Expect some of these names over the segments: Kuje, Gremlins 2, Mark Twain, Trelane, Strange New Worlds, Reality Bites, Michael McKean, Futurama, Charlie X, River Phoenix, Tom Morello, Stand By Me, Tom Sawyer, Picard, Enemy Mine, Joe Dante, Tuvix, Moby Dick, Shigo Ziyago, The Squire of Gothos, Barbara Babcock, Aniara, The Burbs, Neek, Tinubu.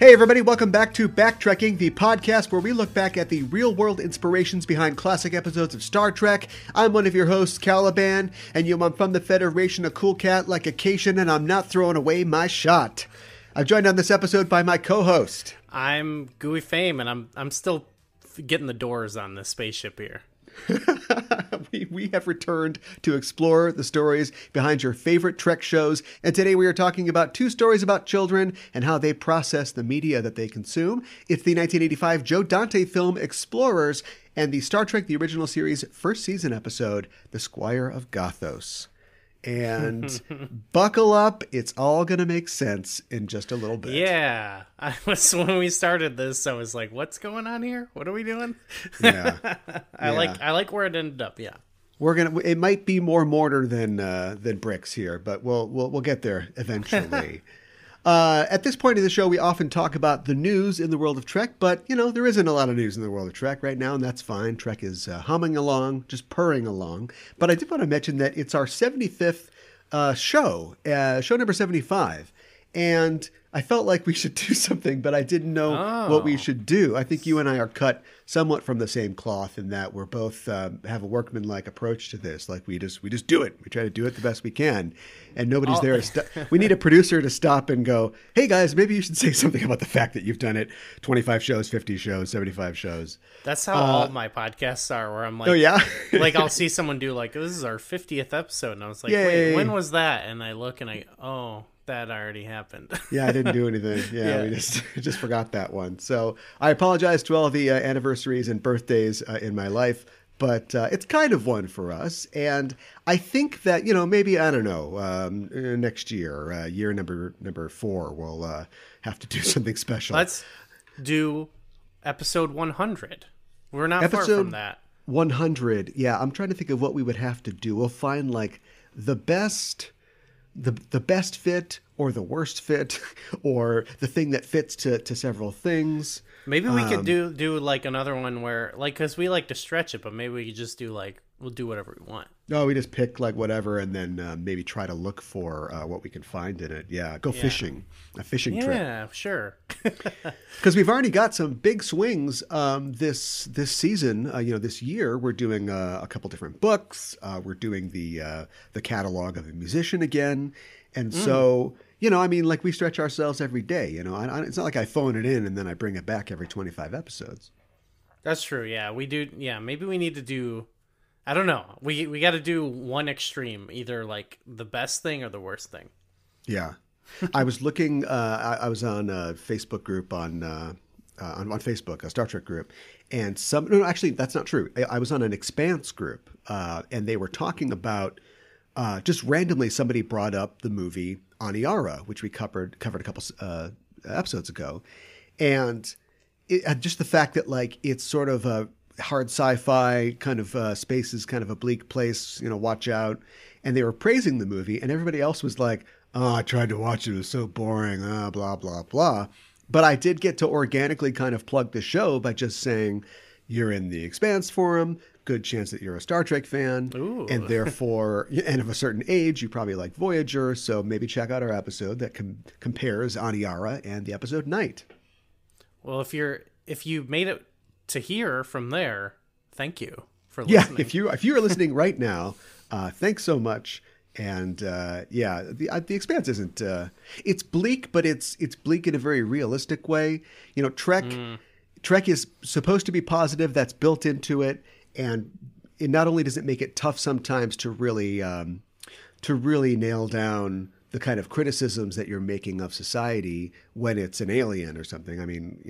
Hey everybody, welcome back to Backtracking, the podcast where we look back at the real-world inspirations behind classic episodes of Star Trek. I'm one of your hosts, Caliban, and I'm from the Federation, a cool cat like a Cation, and I'm not throwing away my shot. I'm joined on this episode by my co-host. I'm Gooey Fame, and I'm still getting the doors on this spaceship here. We have returned to explore the stories behind your favorite Trek shows, and today we are talking about two stories about children and how they process the media that they consume. It's the 1985 Joe Dante film Explorers and the Star Trek The Original Series first season episode, The Squire of Gothos. And buckle up, it's all going to make sense in just a little bit. Yeah. When we started this, I was like, what's going on here? What are we doing? Yeah. I like where it ended up, yeah. It might be more mortar than bricks here, but we'll get there eventually. At this point in the show, we often talk about the news in the world of Trek, but, there isn't a lot of news in the world of Trek right now, and that's fine. Trek is humming along, just purring along. But I did want to mention that it's our 75th show number 75, and I felt like we should do something, but I didn't know what we should do. I think you and I are cut somewhat from the same cloth in that we're both have a workmanlike approach to this. Like we just do it. We try to do it the best we can, and nobody's there. We need a producer to stop and go, "Hey guys, maybe you should say something about the fact that you've done it 25 shows, 50 shows, 75 shows." That's how all my podcasts are. Where I'm like, "Oh yeah," like I'll see someone do like, "This is our 50th episode," and I was like, Yay. "Wait, when was that?" And I look and I that already happened. Yeah, I didn't do anything. Yeah, we just forgot that one. So I apologize to all the anniversaries and birthdays in my life, but it's kind of one for us. And I think that, maybe, I don't know, next year, year number 4, we'll have to do something special. Let's do episode 100. We're not far from that. 100. Yeah, I'm trying to think of what we would have to do. We'll find like the best... The best fit or the worst fit or the thing that fits to several things. Maybe we could do like another one where like, because we like to stretch it, but maybe we could just do like, we'll do whatever we want. No, we just pick like whatever and then maybe try to look for what we can find in it. Yeah, go fishing. A fishing trip. Yeah, sure. Because we've already got some big swings this season. This year we're doing a couple different books. We're doing the catalog of a musician again. And so, we stretch ourselves every day. It's not like I phone it in and then I bring it back every 25 episodes. That's true. Yeah, we do. Yeah, maybe we need to do... I don't know. We got to do one extreme, either like the best thing or the worst thing. Yeah. I was looking, I was on a Facebook group on Facebook, a Star Trek group. And actually that's not true. I was on an Expanse group and they were talking about just randomly somebody brought up the movie Aniara, which we covered a couple episodes ago. And just the fact that like, it's sort of a hard sci-fi kind of space is kind of a bleak place, watch out. And they were praising the movie and everybody else was like, oh, I tried to watch it. It was so boring, blah, blah, blah. But I did get to organically kind of plug the show by just saying, you're in the Expanse forum. Good chance that you're a Star Trek fan. Ooh. And therefore, and of a certain age, you probably like Voyager. So maybe check out our episode that compares Aniara and the episode Night. Well, if you made it to hear from there, thank you for listening. Yeah, if you are listening right now, thanks so much. And the Expanse isn't it's bleak, but it's bleak in a very realistic way. Trek is supposed to be positive. That's built into it, and it not only does it make it tough sometimes to really nail down the kind of criticisms that you're making of society when it's an alien or something. I mean,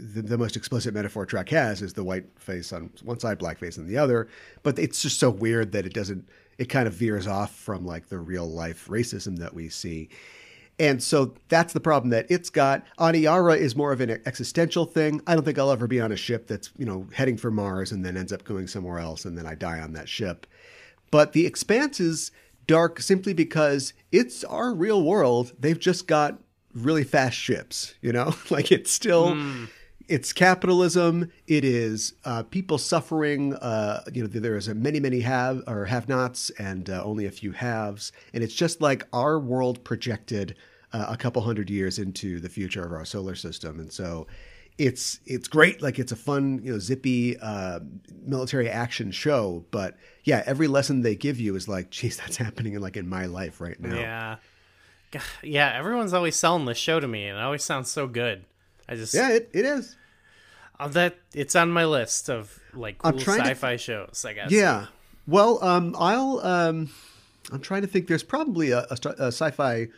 the most explicit metaphor Trek has is the white face on one side, black face on the other. But it's just so weird that it kind of veers off from like the real life racism that we see. And so that's the problem that it's got. Aniara is more of an existential thing. I don't think I'll ever be on a ship that's, heading for Mars and then ends up going somewhere else and then I die on that ship. But the Expanse is dark simply because it's our real world. They've just got really fast ships, like it's still, it's capitalism. It is people suffering. There is a many, many have or have nots and only a few haves. And it's just like our world projected a couple hundred years into the future of our solar system. And so it's great. Like, it's a fun, zippy military action show. But yeah, every lesson they give you is like, geez, that's happening in my life right now. Yeah. God, yeah. Everyone's always selling this show to me, and it always sounds so good. It is. It's on my list of cool sci-fi shows, I guess. Yeah. Well, I'm trying to think. There's probably a sci-fi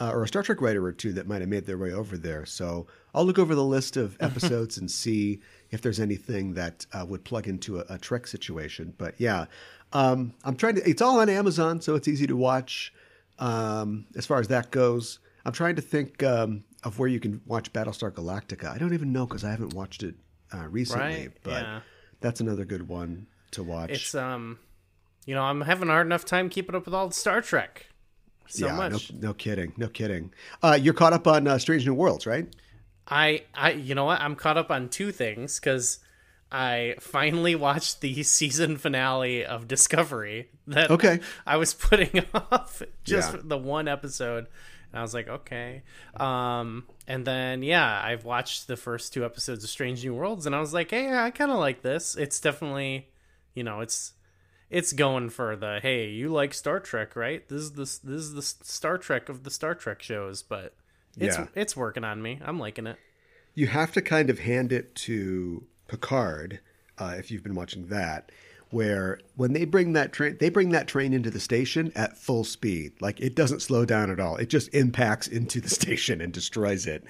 or a Star Trek writer or two that might have made their way over there. So I'll look over the list of episodes and see if there's anything that would plug into a Trek situation. But yeah, I'm trying to. It's all on Amazon, so it's easy to watch. As far as that goes, I'm trying to think of where you can watch Battlestar Galactica. I don't even know because I haven't watched it recently, right? But yeah, that's another good one to watch. It's I'm having a hard enough time keeping up with all the Star Trek. So much. No kidding. You're caught up on Strange New Worlds, right? I you know what? I'm caught up on two things because I finally watched the season finale of Discovery that I was putting off the one episode. And I was like, okay. And then, I've watched the first two episodes of Strange New Worlds. And I was like, hey, I kind of like this. It's definitely, it's going for the, hey, you like Star Trek, right? This is the Star Trek of the Star Trek shows. But it's working on me. I'm liking it. You have to kind of hand it to Picard, if you've been watching that, where when they bring that train into the station at full speed. Like, it doesn't slow down at all. It just impacts into the station and destroys it.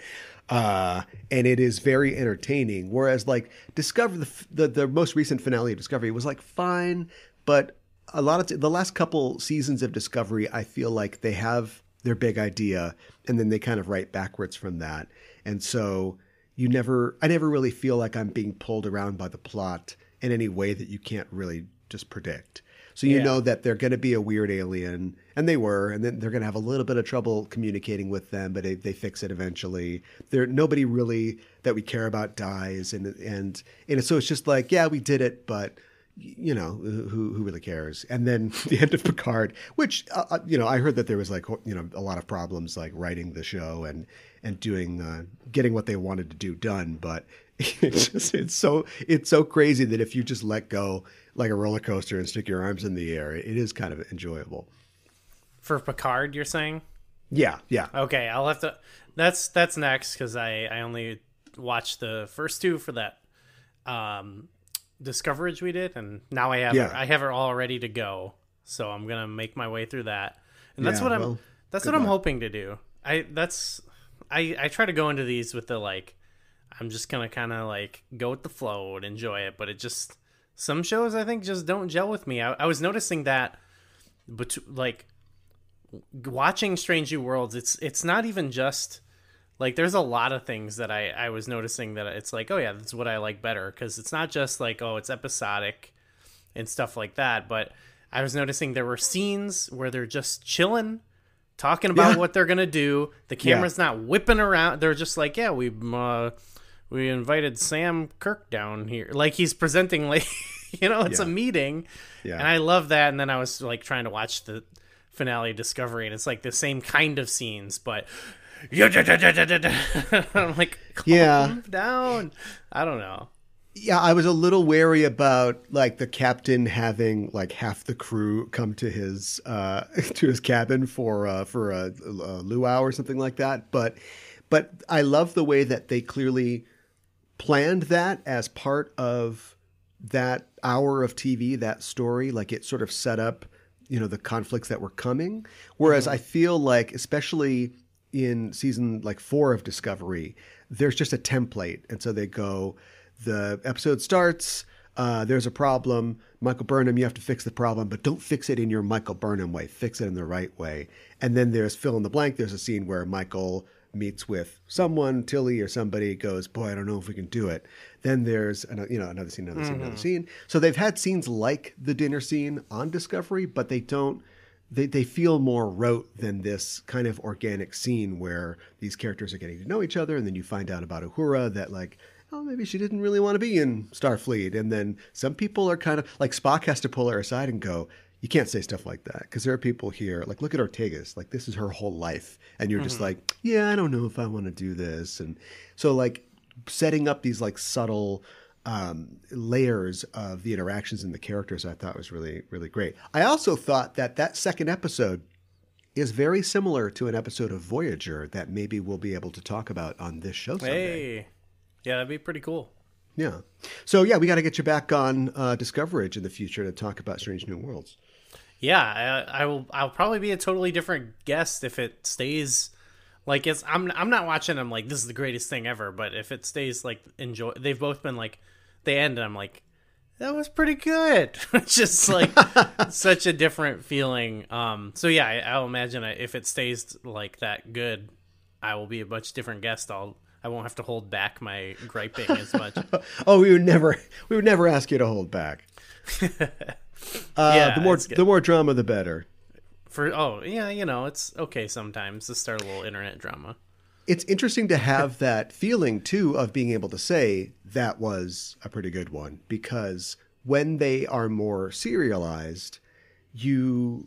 And it is very entertaining. Whereas Discovery, the most recent finale of Discovery was fine, but a lot of the last couple seasons of Discovery, I feel like they have their big idea and then they kind of write backwards from that. And so I never really feel like I'm being pulled around by the plot in any way that you can't really just predict. So you know that they're going to be a weird alien, and they were, and then they're going to have a little bit of trouble communicating with them, but they fix it eventually. Nobody really that we care about dies, and so it's just we did it, but who really cares? And then the end of Picard, which I heard that there was a lot of problems writing the show and doing getting what they wanted to do done, but it's so crazy that if you just let go like a roller coaster and stick your arms in the air, it is kind of enjoyable. For Picard, you're saying? Yeah. Okay, I'll have to. That's next because I only watched the first two for that. Discovery we did, and now I have I have it all ready to go, so I'm gonna make my way through that, and that's what I'm hoping to do. I try to go into these with the I'm just gonna kind of go with the flow and enjoy it, but it just, some shows I think just don't gel with me. I was noticing that, but watching Strange New Worlds, it's not even just there's a lot of things that I was noticing that it's that's what I like better. Because it's not just it's episodic and stuff like that. But I was noticing there were scenes where they're just chilling, talking about what they're going to do. The camera's not whipping around. They're just we invited Sam Kirk down here. Like, he's presenting, it's a meeting. Yeah. And I love that. And then I was trying to watch the finale Discovery. And it's the same kind of scenes, but... I'm calm down. I don't know. Yeah, I was a little wary about the captain having half the crew come to his cabin for a luau or something like that. But I love the way that they clearly planned that as part of that hour of TV, that story. It sort of set up the conflicts that were coming. Whereas I feel especially in season 4 of Discovery, there's just a template. And so they go, the episode starts, there's a problem, Michael Burnham, you have to fix the problem, but don't fix it in your Michael Burnham way, fix it in the right way. And then there's fill in the blank. There's a scene where Michael meets with someone, Tilly or somebody, goes, boy, I don't know if we can do it. Then there's another scene. So they've had scenes like the dinner scene on Discovery, but they don't, They feel more rote than this kind of organic scene where these characters are getting to know each other, and then you find out about Uhura that maybe she didn't really want to be in Starfleet. And then some people are kind of Spock has to pull her aside and go, you can't say stuff like that, because there are people here, like, look at Ortega's, like, this is her whole life. And you're just like, yeah, I don't know if I want to do this. And so, like, setting up these, like, subtle layers of the interactions and the characters, I thought was really, really great. I also thought that that second episode is very similar to an episode of Voyager that maybe we'll be able to talk about on this show someday. Hey, yeah, that'd be pretty cool. Yeah. So, yeah, we got to get you back on Discovery in the future to talk about Strange New Worlds. Yeah, I'll probably be a totally different guest if it stays like it's. I'm not watching. I'm like, this is the greatest thing ever. But if it stays like enjoy, they've both been like they end. And I'm like, that was pretty good. It's just like such a different feeling. So yeah, I'll imagine if it stays like that good, I will be a much different guest. I won't have to hold back my griping as much. Oh, we would never ask you to hold back. Yeah, the more drama, the better. You know, it's okay sometimes to start a little internet drama. It's interesting to have that feeling too of being able to say that was a pretty good one, because when they are more serialized, you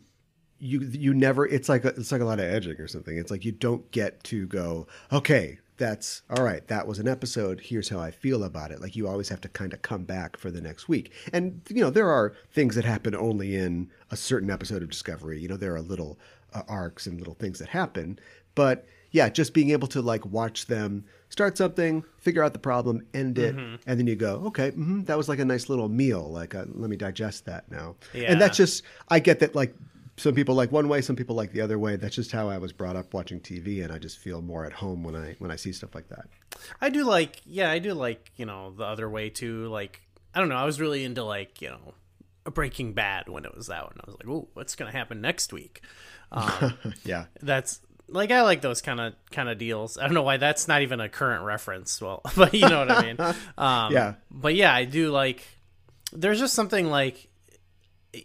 never. It's like a lot of edging or something. It's like you don't get to go okay. That's all right. That was an episode. Here's how I feel about it. Like you always have to kind of come back for the next week. And, you know, there are things that happen only in a certain episode of Discovery. You know, there are little arcs and little things that happen. But yeah, just being able to like watch them start something, figure out the problem, end it. Mm-hmm. And then you go, okay, that was like a nice little meal. Like, let me digest that now. Yeah. And that's just, I get that like some people like one way, some people like the other way. That's just how I was brought up watching TV, and I just feel more at home when I see stuff like that. I do like, you know, the other way too. Like, I don't know, I was really into like, you know, a Breaking Bad when it was out, and I was like, oh, what's going to happen next week? Yeah. That's like, I like those kind of deals. I don't know why that's not even a current reference. Well, but you know what I mean? Yeah. But yeah, I do like, there's just something like,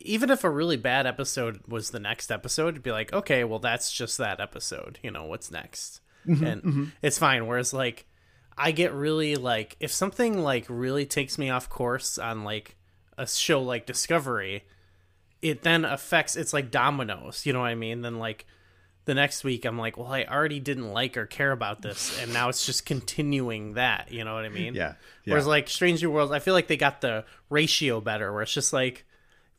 even if a really bad episode was the next episode, it'd be like, okay, well, that's just that episode. You know, what's next? And it's fine. Whereas, like, I get really, like, if something, like, really takes me off course on, like, a show like Discovery, it then affects, it's like dominoes, you know what I mean? Then, like, the next week, I'm like, well, I already didn't like or care about this, and now it's just continuing that, you know what I mean? Yeah. Whereas, like, Strange New Worlds, I feel like they got the ratio better, where it's just, like,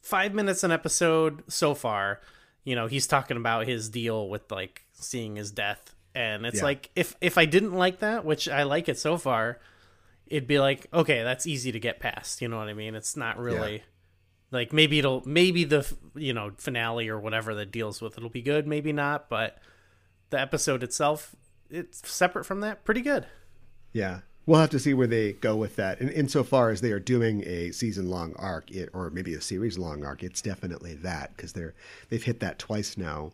5 minutes an episode so far, you know, he's talking about his deal with like seeing his death. And it's like, if I didn't like that, which I like it so far, it'd be like, okay, that's easy to get past. You know what I mean? It's not really like, maybe the, you know, finale or whatever that deals with, it'll be good. Maybe not, but the episode itself, it's separate from that. Pretty good. Yeah. We'll have to see where they go with that. And insofar as they are doing a season-long arc, or maybe a series-long arc, it's definitely that, because they've hit that twice now.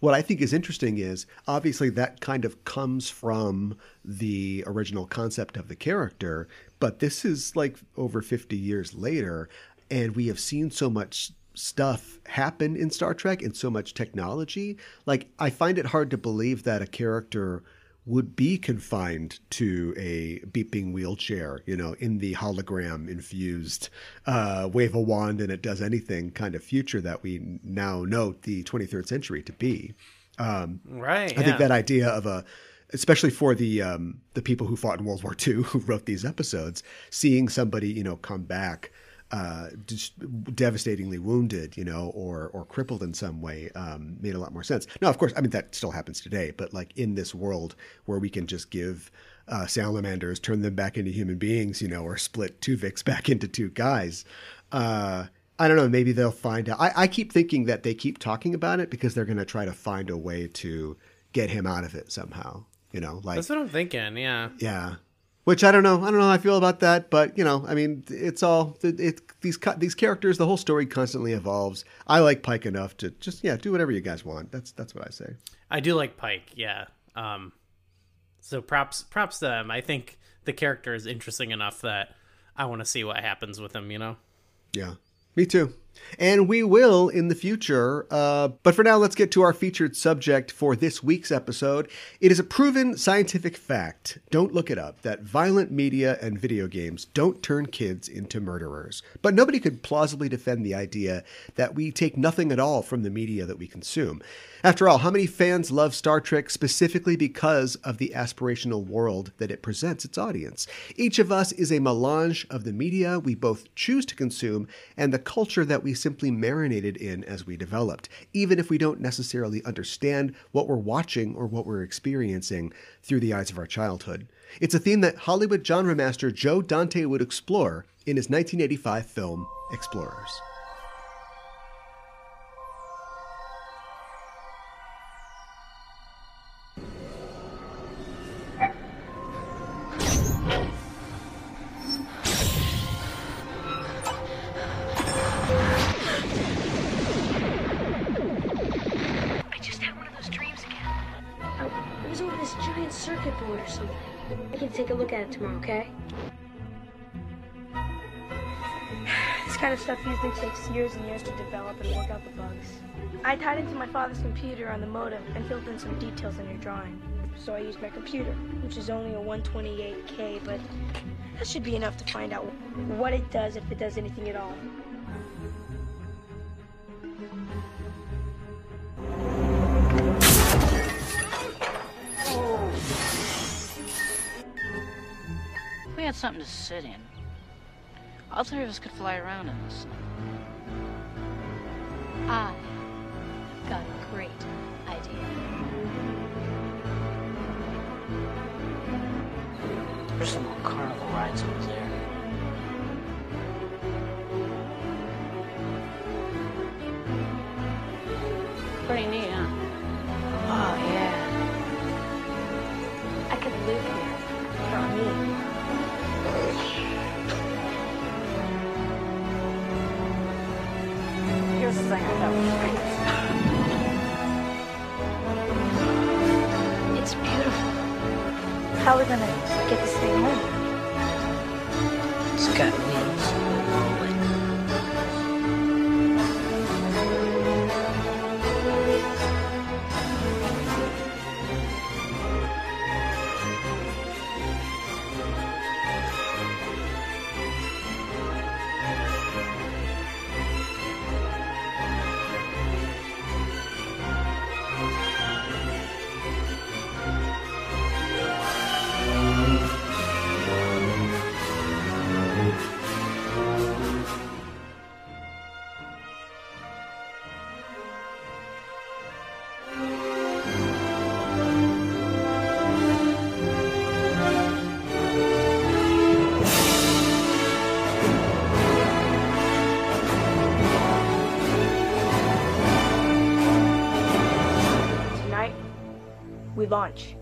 What I think is interesting is, obviously, that kind of comes from the original concept of the character, but this is like over 50 years later, and we have seen so much stuff happen in Star Trek and so much technology. Like, I find it hard to believe that a character would be confined to a beeping wheelchair, you know, in the hologram-infused wave a wand and it does anything kind of future that we now know the 23rd century to be. I think that idea of especially for the people who fought in World War II who wrote these episodes, seeing somebody, you know, come back just devastatingly wounded, you know, or crippled in some way, made a lot more sense. Now, of course, I mean, that still happens today, but like in this world where we can just give salamanders, turn them back into human beings, you know, or split two Tuvix back into two guys. I don't know. Maybe they'll find out. I keep thinking that they keep talking about it because they're going to try to find a way to get him out of it somehow, you know, like that's what I'm thinking. Yeah. Yeah. Which I don't know. I don't know how I feel about that, but you know, I mean, it's all these characters. The whole story constantly evolves. I like Pike enough to just do whatever you guys want. That's what I say. I do like Pike, yeah. So props to them. I think the character is interesting enough that I want to see what happens with him. You know. Yeah, me too. And we will in the future. But for now, let's get to our featured subject for this week's episode. It is a proven scientific fact, don't look it up, that violent media and video games don't turn kids into murderers. But nobody could plausibly defend the idea that we take nothing at all from the media that we consume. After all, how many fans love Star Trek specifically because of the aspirational world that it presents its audience? Each of us is a melange of the media we both choose to consume and the culture that we simply marinated in as we developed, even if we don't necessarily understand what we're watching or what we're experiencing through the eyes of our childhood. It's a theme that Hollywood genre master Joe Dante would explore in his 1985 film, Explorers. Years and years to develop and work out the bugs. I tied into my father's computer on the modem and filled in some details on your drawing. So I used my computer, which is only a 128K, but that should be enough to find out what it does, if it does anything at all. If we had something to sit in, all three of us could fly around in this. I got a great idea. There's some more carnival rides over there. Pretty neat, huh? Oh, yeah. I could live here. Not me. Yours is like I thought was great. It's beautiful. How are we gonna get this thing moving? It's got wings. Launch.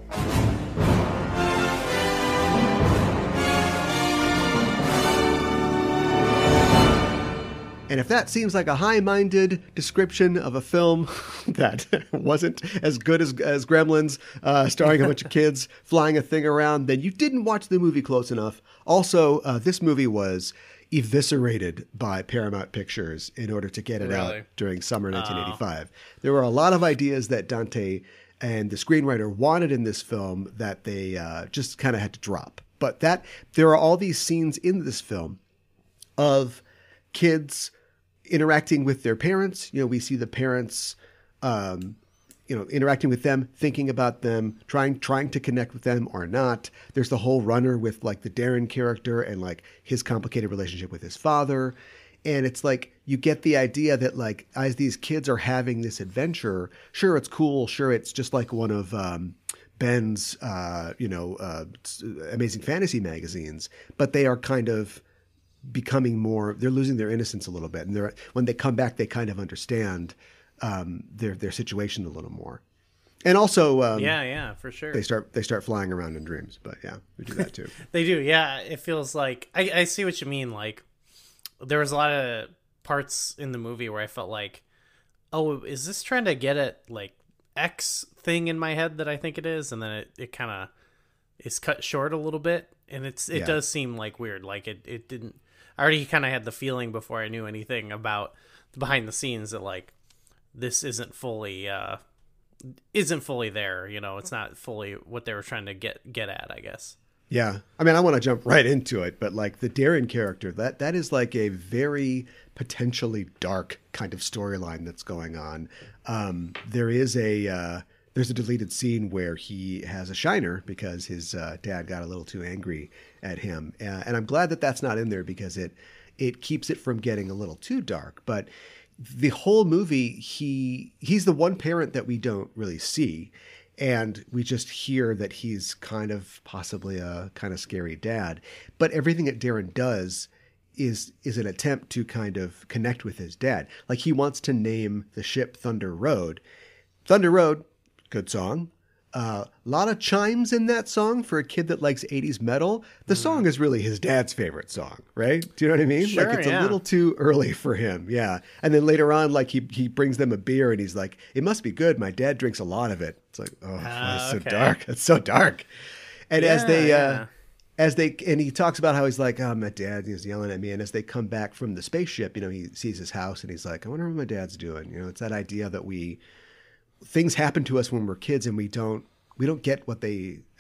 And if that seems like a high-minded description of a film that wasn't as good as Gremlins, starring a bunch of kids flying a thing around, then you didn't watch the movie close enough. Also, this movie was eviscerated by Paramount Pictures in order to get it out during summer 1985. There were a lot of ideas that Dante and the screenwriter wanted in this film that they just kind of had to drop. But that there are all these scenes in this film of kids interacting with their parents. You know, we see the parents, you know, interacting with them, thinking about them, trying to connect with them or not. There's the whole runner with like the Darren character and like his complicated relationship with his father. And it's like, you get the idea that like, as these kids are having this adventure, sure, it's cool. Sure. It's just like one of Ben's, you know, Amazing Fantasy magazines, but they are kind of becoming more, they're losing their innocence a little bit. And they're, when they come back, they kind of understand their situation a little more. And also, yeah, for sure. They start flying around in dreams, but yeah, we do that too. They do. Yeah. It feels like, I see what you mean. Like, there was a lot of parts in the movie where I felt like, oh, is this trying to get at like X thing in my head that I think it is? And then it kind of is cut short a little bit. And it does seem like weird. Like it didn't, I already kind of had the feeling before I knew anything about behind the scenes that like this isn't fully there, you know, it's not fully what they were trying to get at, I guess. Yeah. I mean, I want to jump right into it, but like the Darren character, that is like a very potentially dark kind of storyline that's going on. There's a deleted scene where he has a shiner because his dad got a little too angry at him. And I'm glad that that's not in there because it keeps it from getting a little too dark. But the whole movie, he's the one parent that we don't really see. And we just hear that he's kind of possibly a kind of scary dad. But everything that Darren does is an attempt to kind of connect with his dad. Like he wants to name the ship Thunder Road. Thunder Road, good song. A lot of chimes in that song for a kid that likes 80s metal. The song is really his dad's favorite song, right? Do you know what I mean? Sure, like it's a little too early for him. Yeah. And then later on, like he brings them a beer and he's like, it must be good. My dad drinks a lot of it. It's like, oh, that's okay. So dark. It's so dark. And and he talks about how he's like, oh, my dad, he's yelling at me. And as they come back from the spaceship, you know, he sees his house and he's like, I wonder what my dad's doing. You know, it's that idea that things happen to us when we're kids and we don't get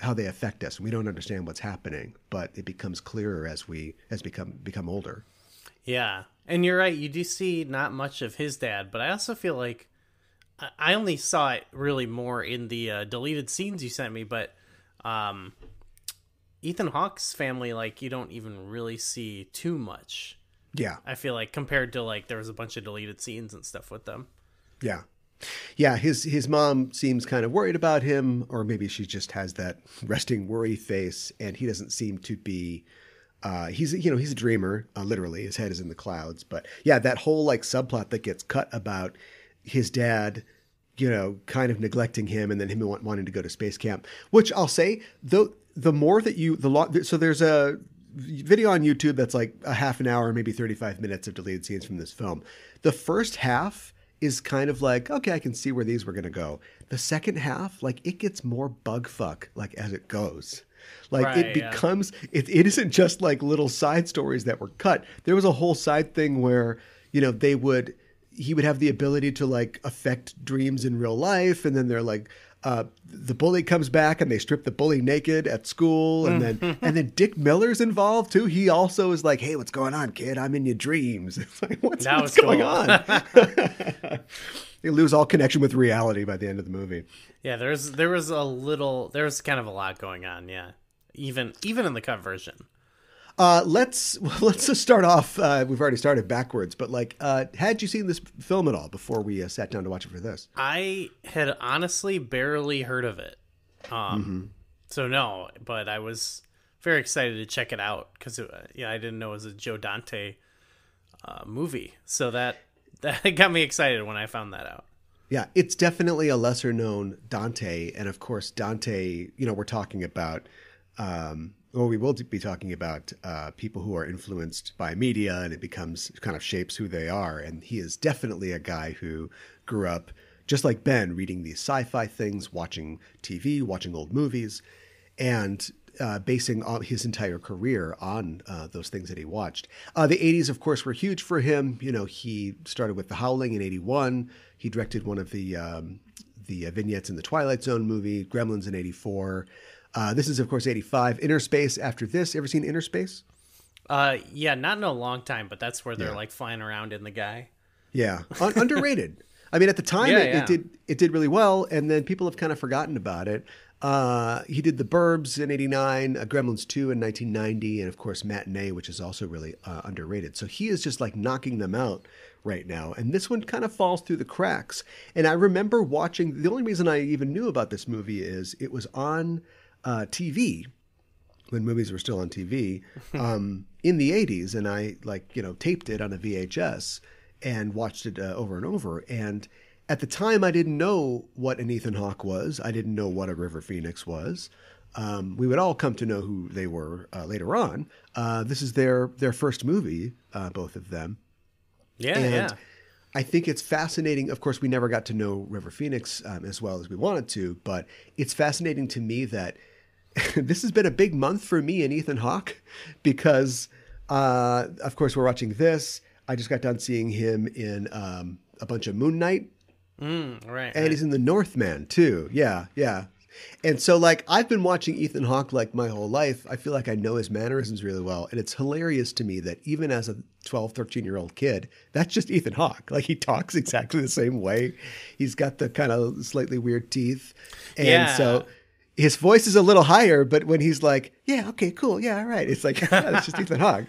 how they affect us. We don't understand what's happening, but it becomes clearer as we become older. Yeah. And you're right. You do see not much of his dad, but I also feel like I only saw it really more in the deleted scenes you sent me, but Ethan Hawke's family, like you don't even really see too much. Yeah. I feel like compared to like there was a bunch of deleted scenes and stuff with them. Yeah. Yeah, his mom seems kind of worried about him, or maybe she just has that resting worry face, and he doesn't seem to be. He's a dreamer, literally. His head is in the clouds, but yeah, that whole like subplot that gets cut about his dad, you know, kind of neglecting him, and then him wanting to go to space camp. Which I'll say though, the more that so there's a video on YouTube that's like a half an hour, maybe 35 minutes of deleted scenes from this film. The first half is kind of like, okay, I can see where these were going to go. The second half, like it gets more bug fuck, like as it goes, like right, it becomes, it isn't just like little side stories that were cut. There was a whole side thing where, you know, he would have the ability to like affect dreams in real life. And then they're like, the bully comes back and they strip the bully naked at school. And then Dick Miller's involved too. He also is like, hey, what's going on, kid? I'm in your dreams. It's like, what's going on? They lose all connection with reality by the end of the movie. Yeah. There was kind of a lot going on. Yeah. Even in the cut version. Let's just start off. We've already started backwards, but like, had you seen this film at all before we sat down to watch it for this? I had honestly barely heard of it. So no, but I was very excited to check it out because I didn't know it was a Joe Dante movie. So that got me excited when I found that out. Yeah, it's definitely a lesser known Dante. And of course, Dante, you know, we're talking about... we will be talking about people who are influenced by media and it becomes kind of shapes who they are. And he is definitely a guy who grew up just like Ben, reading these sci-fi things, watching TV, watching old movies, and basing all his entire career on those things that he watched. The 80s, of course, were huge for him. You know, he started with The Howling in 81. He directed one of the vignettes in the Twilight Zone movie, Gremlins in 84. This is, of course, 85. Innerspace after this. Ever seen Innerspace? Yeah, not in a long time, but that's where they're like flying around in the guy. Yeah. Underrated. I mean, at the time, it did really well, and then people have kind of forgotten about it. He did The Burbs in 89, Gremlins 2 in 1990, and, of course, Matinee, which is also really underrated. So he is just like knocking them out right now. And this one kind of falls through the cracks. And I remember watching – the only reason I even knew about this movie is it was on – TV, when movies were still on TV, in the 80s. And I taped it on a VHS and watched it over and over. And at the time, I didn't know what an Ethan Hawke was. I didn't know what a River Phoenix was. We would all come to know who they were later on. This is their first movie, both of them. Yeah, and yeah. I think it's fascinating. Of course, we never got to know River Phoenix as well as we wanted to, but it's fascinating to me that this has been a big month for me and Ethan Hawke because, of course, we're watching this. I just got done seeing him in a bunch of Moon Knight. Right. He's in The Northman too. Yeah, yeah. And so, like, I've been watching Ethan Hawke, like, my whole life. I feel like I know his mannerisms really well. And it's hilarious to me that even as a 12, 13-year-old kid, that's just Ethan Hawke. Like, he talks exactly the same way. He's got the kind of slightly weird teeth. And so his voice is a little higher, but when he's like, yeah, okay, cool, yeah, all right. It's like, yeah, that's just Ethan Hawke.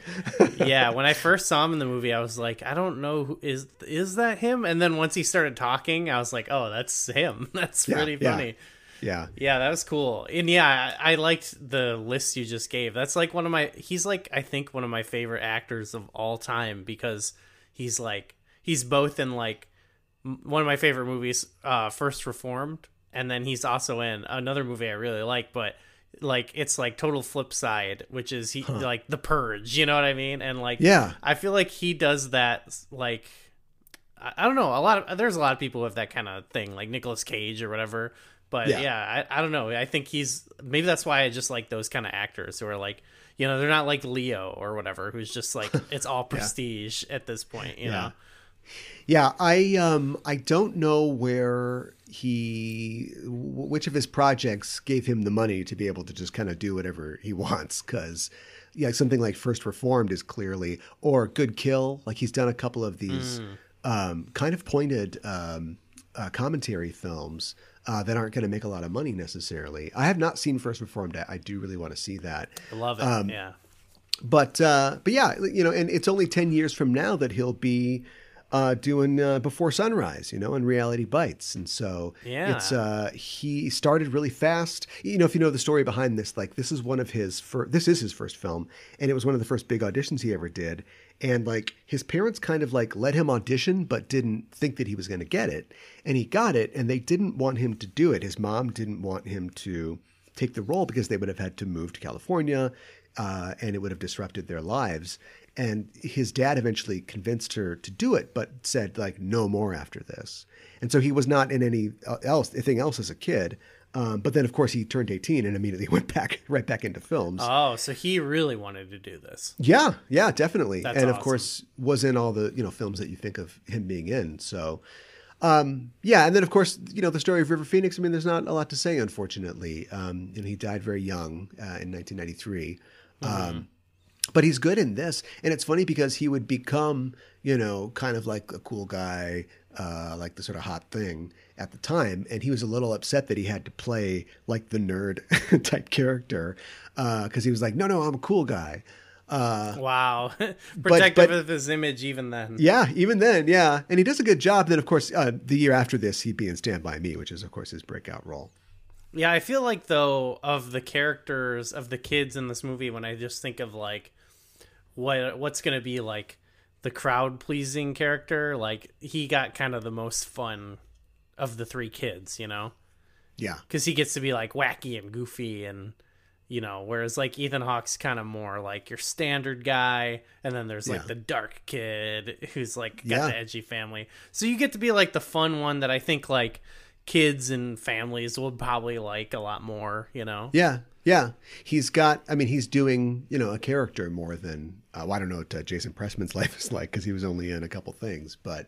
Yeah, when I first saw him in the movie, I was like, I don't know, is that him? And then once he started talking, I was like, oh, that's him. That's pretty funny. Yeah. Yeah. Yeah, that was cool. And yeah, I liked the list you just gave. That's like one of my, he's like, I think one of my favorite actors of all time, because he's like, he's both in like one of my favorite movies, First Reformed. And then he's also in another movie I really like, but like, it's like total flip side, which is like The Purge, you know what I mean? And like, yeah, I feel like he does that, like, I don't know, there's a lot of people who have that kind of thing, like Nicolas Cage or whatever. But I don't know. I think he's, maybe that's why I just like those kind of actors who are like, you know, they're not like Leo or whatever, who's just like, it's all prestige at this point, you know? Yeah. I don't know where which of his projects gave him the money to be able to just kind of do whatever he wants. 'Cause something like First Reformed is clearly, or Good Kill. Like, he's done a couple of these kind of pointed commentary films that aren't going to make a lot of money necessarily. I have not seen First Reformed. I do really want to see that. I love it. But yeah, you know, and it's only 10 years from now that he'll be doing Before Sunrise, you know, and Reality Bites. And so it's he started really fast. You know, if you know the story behind this, like, this is one of his this is his first film, and it was one of the first big auditions he ever did. And like, his parents kind of like let him audition, but didn't think that he was going to get it. And he got it, and they didn't want him to do it. His mom didn't want him to take the role because they would have had to move to California, and it would have disrupted their lives. And his dad eventually convinced her to do it, but said like, no more after this. And so he was not in anything else as a kid. But then, of course, he turned 18 and immediately went right back into films. Oh, so he really wanted to do this. Yeah, definitely. That's awesome. Of course, was in all the, you know, films that you think of him being in. So, and then, of course, you know, the story of River Phoenix. I mean, there's not a lot to say, unfortunately. And he died very young in 1993. But he's good in this. And it's funny because he would become, you know, kind of like a cool guy, like the sort of hot thing at the time. And he was a little upset that he had to play like the nerd type character, because he was like, no, I'm a cool guy. Wow. Protective of his image even then. Yeah, even then. Yeah. And he does a good job. Then, of course, the year after this, he'd be in Stand By Me, which is, of course, his breakout role. Yeah, I feel like, though, of the characters, of the kids in this movie, when I just think of, like, what's going to be, like, the crowd-pleasing character, like, he got kind of the most fun of the three kids, you know? Yeah. Because he gets to be, like, wacky and goofy and, you know, whereas, like, Ethan Hawke's kind of more, like, your standard guy, and then there's, like, the dark kid who's, like, got the edgy family. So you get to be, like, the fun one that I think, like, kids and families will probably like a lot more, you know? Yeah. He's doing, you know, a character more than, I don't know what Jason Pressman's life is like, because he was only in a couple things. But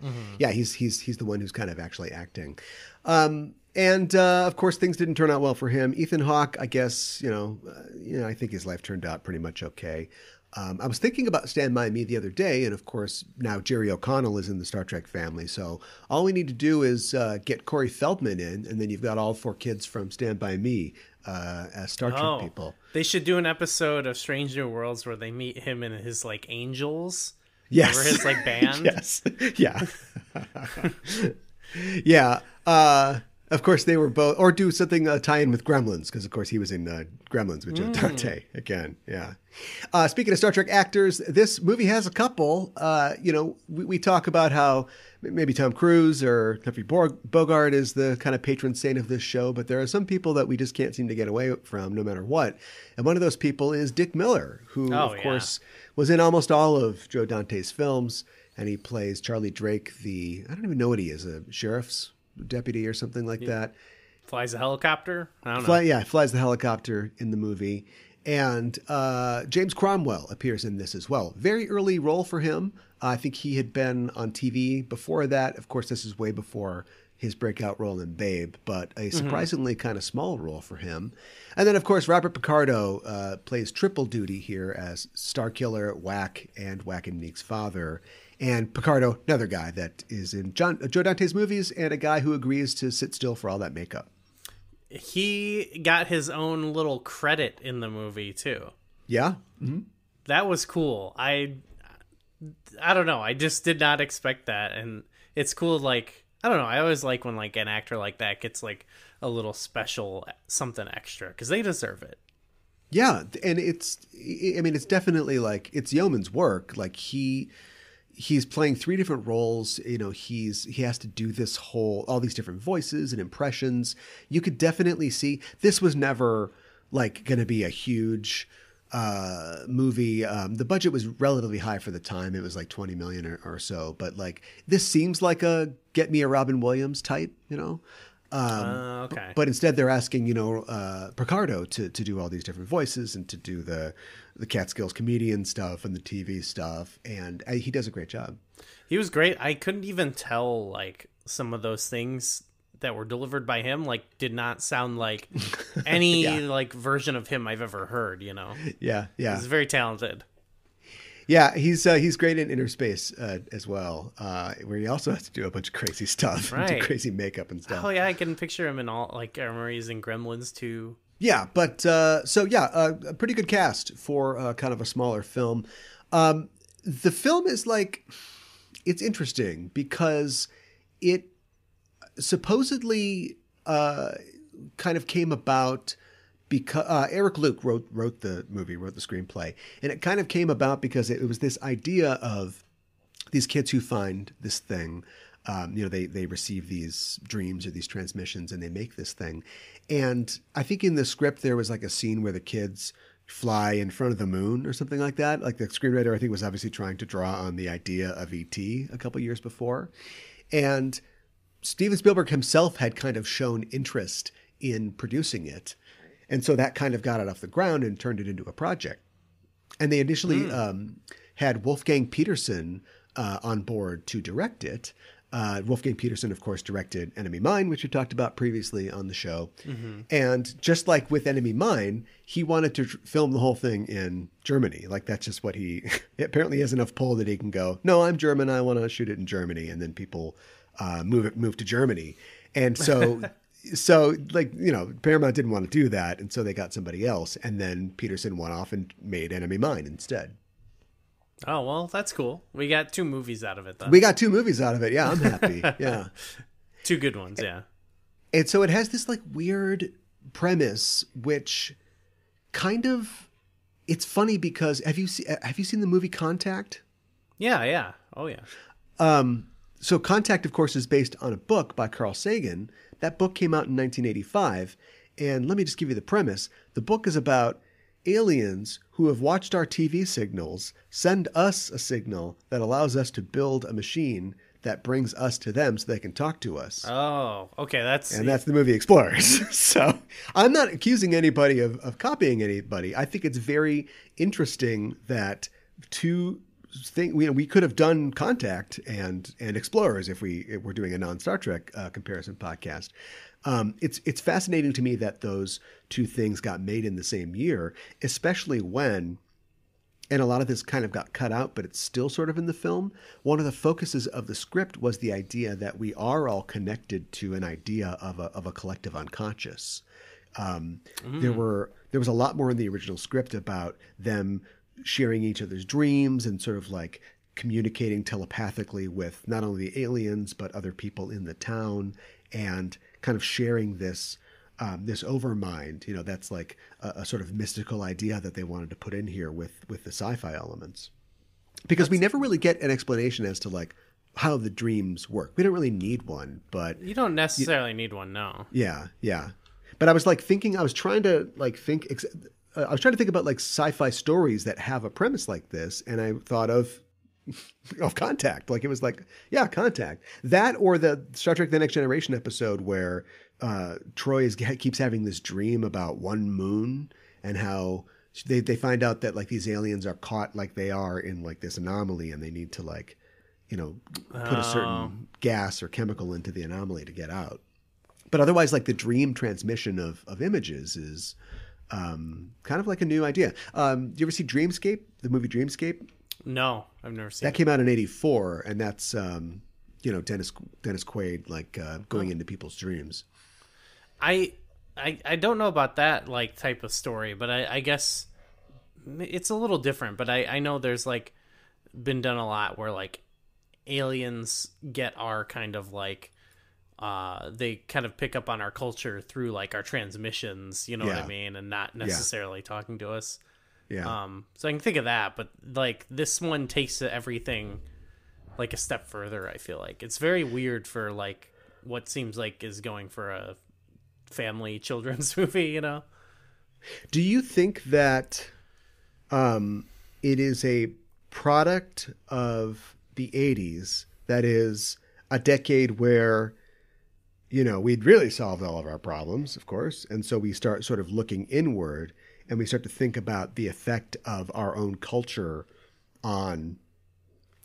he's the one who's kind of actually acting. Of course, things didn't turn out well for him. Ethan Hawke, I guess, I think his life turned out pretty much okay. I was thinking about Stand By Me the other day, and of course, now Jerry O'Connell is in the Star Trek family, so all we need to do is get Corey Feldman in, and then you've got all four kids from Stand By Me as Star Trek people. They should do an episode of Strange New Worlds where they meet him and his, like, angels. Yes. Or his, like, band. Yes. Yeah. Yeah. Of course, they were both, or do something tie-in with Gremlins, because, of course, he was in Gremlins with Joe Dante again. Yeah. Speaking of Star Trek actors, this movie has a couple. We talk about how maybe Tom Cruise or Humphrey Bogart is the kind of patron saint of this show, but there are some people that we just can't seem to get away from no matter what. And one of those people is Dick Miller, who, of course, was in almost all of Joe Dante's films, and he plays Charlie Drake, I don't even know what he is, a sheriff's deputy or something like that. Flies a helicopter? I don't know. Yeah, flies the helicopter in the movie. And James Cromwell appears in this as well. Very early role for him. I think he had been on TV before that. Of course, this is way before his breakout role in Babe, but a surprisingly kind of small role for him. And then, of course, Robert Picardo plays triple duty here as Starkiller, Whack, and Whack and Neek's father. And Picardo, another guy that is in Joe Dante's movies and a guy who agrees to sit still for all that makeup. He got his own little credit in the movie, too. Yeah. Mm-hmm. That was cool. I don't know. I just did not expect that. And it's cool, like, I don't know. I always like when like an actor like that gets like a little special something extra because they deserve it. Yeah. And it's definitely like it's yeoman's work. Like he's playing three different roles. You know, he has to do this all these different voices and impressions. You could definitely see this was never like going to be a huge movie. The budget was relatively high for the time. It was like 20 million or so, but like this seems like a get me a Robin Williams type, you know. Okay. But instead they're asking, you know, Picardo to do all these different voices and to do the Catskills comedian stuff and the TV stuff, and he does a great job. He was great. I couldn't even tell like some of those things that were delivered by him, like, did not sound like any like version of him I've ever heard, you know? Yeah. Yeah. He's very talented. Yeah. He's great in Innerspace as well, where he also has to do a bunch of crazy stuff, right. And do crazy makeup and stuff. Oh yeah. I can picture him in all, like, I remember he's in Gremlins too. Yeah. But, a pretty good cast for kind of a smaller film. The film is like, it's interesting because it supposedly kind of came about because Eric Luke wrote the screenplay, and it kind of came about because it was this idea of these kids who find this thing, you know, they receive these dreams or these transmissions and they make this thing. And I think in the script there was like a scene where the kids fly in front of the moon or something like that. Like the screenwriter, I think, was obviously trying to draw on the idea of E.T. a couple years before. And Steven Spielberg himself had kind of shown interest in producing it. And so that kind of got it off the ground and turned it into a project. And they initially had Wolfgang Petersen on board to direct it. Wolfgang Petersen, of course, directed Enemy Mine, which we talked about previously on the show. Mm-hmm. And just like with Enemy Mine, he wanted to film the whole thing in Germany. Like, that's just what he apparently has enough pull that he can go, no, I'm German, I want to shoot it in Germany. And then people move to Germany. And so like, you know, Paramount didn't want to do that. And so they got somebody else. And then Petersen went off and made Enemy Mine instead. Oh, well, that's cool. We got two movies out of it, though. Yeah, I'm happy. Yeah. Two good ones, yeah. And so it has this, like, weird premise, which kind of – it's funny because – have you seen the movie Contact? Yeah. Oh, yeah. So Contact, of course, is based on a book by Carl Sagan. That book came out in 1985. And let me just give you the premise. The book is about – aliens who have watched our TV signals send us a signal that allows us to build a machine that brings us to them so they can talk to us. Oh, okay. That's the movie Explorers. So I'm not accusing anybody of copying anybody. I think it's very interesting that we could have done Contact and Explorers if we're doing a non-Star Trek comparison podcast. It's fascinating to me that those two things got made in the same year, especially when, and a lot of this kind of got cut out, but it's still sort of in the film. One of the focuses of the script was the idea that we are all connected to an idea of a collective unconscious. There was a lot more in the original script about them sharing each other's dreams and sort of like communicating telepathically with not only the aliens, but other people in the town, and kind of sharing this this overmind, you know, that's like a sort of mystical idea that they wanted to put in here with the sci-fi elements. Because we never really get an explanation as to like how the dreams work. We don't really need one, but... You don't necessarily need one, no. Yeah. But I was like thinking, I was trying to think about like sci-fi stories that have a premise like this, and I thought of Contact. Like it was like, yeah, Contact, that, or the Star Trek: The Next Generation episode where Troy keeps having this dream about one moon and how they find out that like these aliens are caught like they are in like this anomaly, and they need to like, you know, put a certain gas or chemical into the anomaly to get out. But otherwise, like the dream transmission of images is kind of like a new idea. Do you ever see Dreamscape, the movie Dreamscape? No, I've never seen that. That came out in 1984, and that's, you know, Dennis Quaid, like going into people's dreams. I don't know about that like type of story, but I guess it's a little different. But I know there's like been done a lot where like aliens get our kind of like they kind of pick up on our culture through like our transmissions, you know what I mean, and not necessarily talking to us. Yeah. So I can think of that, but like this one takes everything like a step further. I feel like it's very weird for like what seems like is going for a family children's movie, you know? Do you think that it is a product of the 80s, that is a decade where, you know, we'd really solved all of our problems, of course, and so we start sort of looking inward and we start to think about the effect of our own culture on,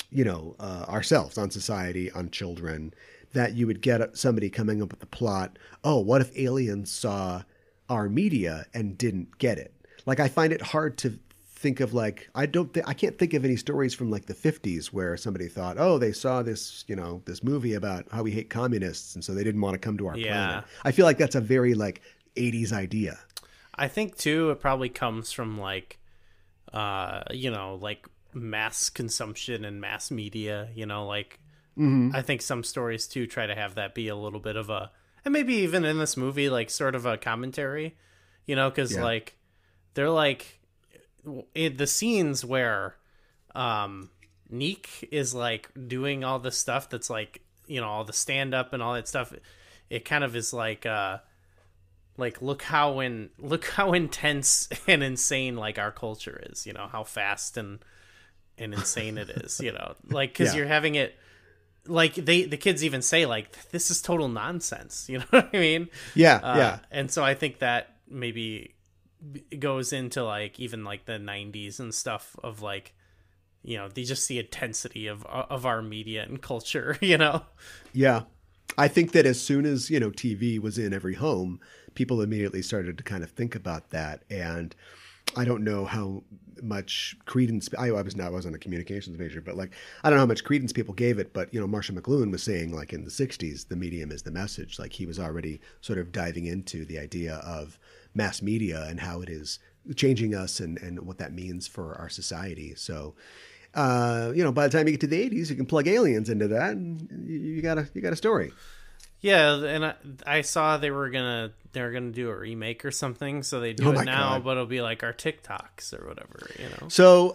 you know, ourselves, on society, on children, that you would get somebody coming up with the plot, oh, what if aliens saw our media and didn't get it? Like, I find it hard to think of, like, I can't think of any stories from, like, the 50s where somebody thought, oh, they saw this, you know, this movie about how we hate communists, and so they didn't want to come to our planet. I feel like that's a very, like, 80s idea. I think, too, it probably comes from, like, you know, like, mass consumption and mass media, you know, like... Mm-hmm. I think some stories too try to have that be a little bit of a, and maybe even in this movie, like sort of a commentary, you know, because like they're like the scenes where Neek is like doing all the stuff that's like, you know, all the stand up and all that stuff. It kind of is like look how intense and insane like our culture is, you know, how fast and insane it is, you know, like because you're having it. Like the kids even say like, this is total nonsense. You know what I mean? Yeah. Yeah. And so I think that maybe goes into like, even like the '90s and stuff of like, you know, they just see intensity of our media and culture, you know? Yeah. I think that as soon as, you know, TV was in every home, people immediately started to kind of think about that. And I don't know how much credence I wasn't a communications major, but like I don't know how much credence people gave it, but you know, Marshall McLuhan was saying like in the 60s the medium is the message. Like he was already sort of diving into the idea of mass media and how it is changing us and what that means for our society. So you know, by the time you get to the 80s you can plug aliens into that and you got a story. Yeah, and I saw they were gonna do a remake or something, so they do it now, God. But it'll be like our TikToks or whatever, you know. So,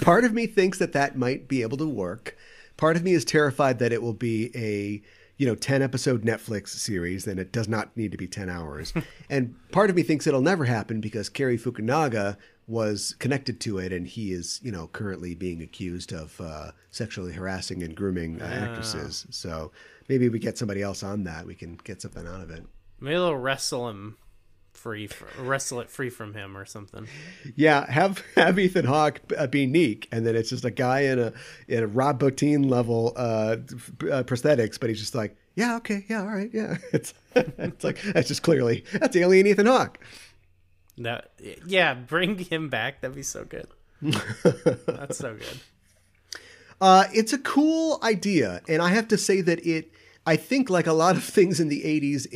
part of me thinks that might be able to work. Part of me is terrified that it will be a 10-episode Netflix series, and it does not need to be 10 hours. And part of me thinks it'll never happen because Cary Fukunaga was connected to it, and he is, you know, currently being accused of sexually harassing and grooming actresses. So. Maybe we get somebody else on that. We can get something out of it. Maybe they'll wrestle it free from him or something. Yeah, have Ethan Hawke be Neek, and then it's just a guy in a Rob Bottin level prosthetics, but he's just like, yeah, okay, yeah, all right, yeah. It's like that's just clearly that's alien Ethan Hawke. That bring him back. That'd be so good. That's so good. It's a cool idea, and I have to say that I think like a lot of things in the 80s,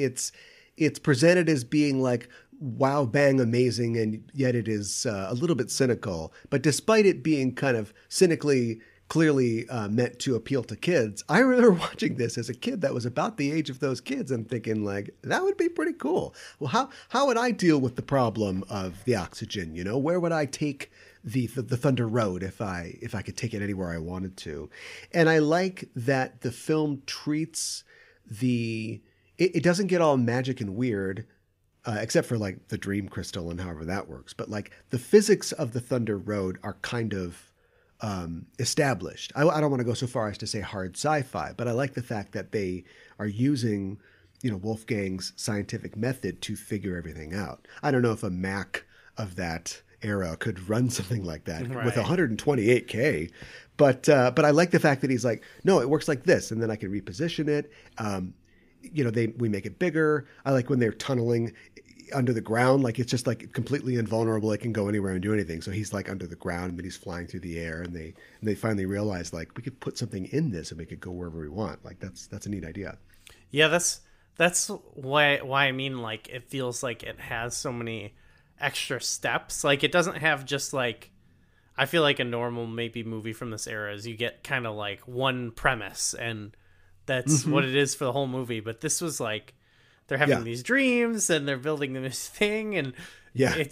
it's presented as being like, wow, bang, amazing, and yet it is a little bit cynical. But despite it being kind of cynically, clearly meant to appeal to kids, I remember watching this as a kid that was about the age of those kids and thinking like, that would be pretty cool. Well, how would I deal with the problem of the oxygen, you know? Where would I take... the Thunder Road if I could take it anywhere I wanted to. And I like that the film treats it doesn't get all magic and weird, except for like the dream crystal and however that works. But like the physics of the Thunder Road are kind of established. I don't want to go so far as to say hard sci-fi, but I like the fact that they are using, you know, Wolfgang's scientific method to figure everything out. I don't know if a Mac of that era could run something like that with 128K. But I like the fact that he's like, no, it works like this, and then I can reposition it. You know, we make it bigger. I like when they're tunneling under the ground, like it's just like completely invulnerable. It can go anywhere and do anything. So he's like under the ground, and then he's flying through the air, and they finally realize like we could put something in this and we could go wherever we want. Like that's a neat idea. Yeah, that's why I mean, like it feels like it has so many extra steps. Like it doesn't have just like, I feel like a normal maybe movie from this era is you get kind of like one premise and that's what it is for the whole movie. But this was like, they're having these dreams and they're building this thing, and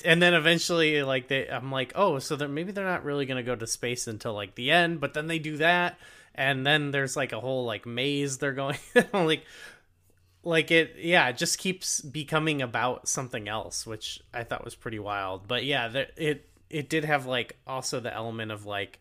and then eventually like I'm like, oh, so maybe they're not really gonna go to space until like the end, but then they do that, and then there's like a whole like maze they're going like it it just keeps becoming about something else, which I thought was pretty wild. But it did have like also the element of like,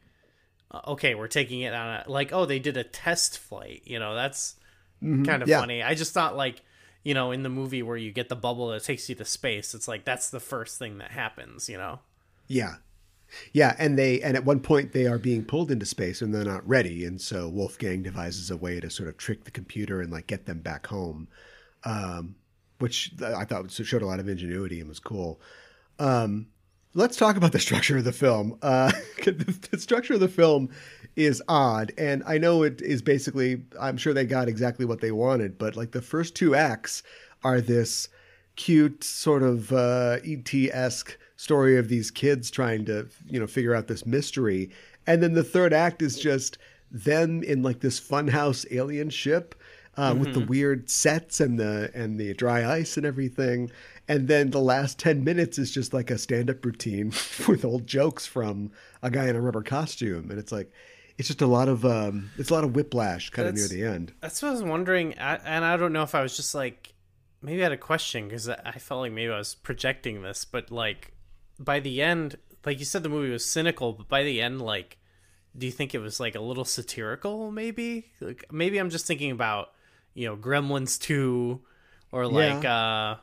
okay, we're taking it on a, like, oh, they did a test flight, you know, that's kind of funny. I just thought like, you know, in the movie where you get the bubble that takes you to space, it's like that's the first thing that happens, you know? Yeah. Yeah, and at one point they are being pulled into space and they're not ready, and so Wolfgang devises a way to sort of trick the computer and like get them back home, which I thought showed a lot of ingenuity and was cool. Let's talk about the structure of the film. The structure of the film is odd, and I know it is basically, I'm sure they got exactly what they wanted, but like the first two acts are this cute sort of ET-esque story of these kids trying to, you know, figure out this mystery. And then the third act is just them in like this funhouse alien ship with the weird sets and the dry ice and everything. And then the last 10 minutes is just like a stand-up routine with old jokes from a guy in a rubber costume. And it's like, it's just a lot of, it's a lot of whiplash kind of near the end. That's what I was wondering. And I don't know if I was just like, maybe I had a question because I felt like maybe I was projecting this, but like, by the end, like you said, the movie was cynical, but by the end, like, do you think it was like a little satirical? Maybe, like, maybe I'm just thinking about, you know, Gremlins 2, or like,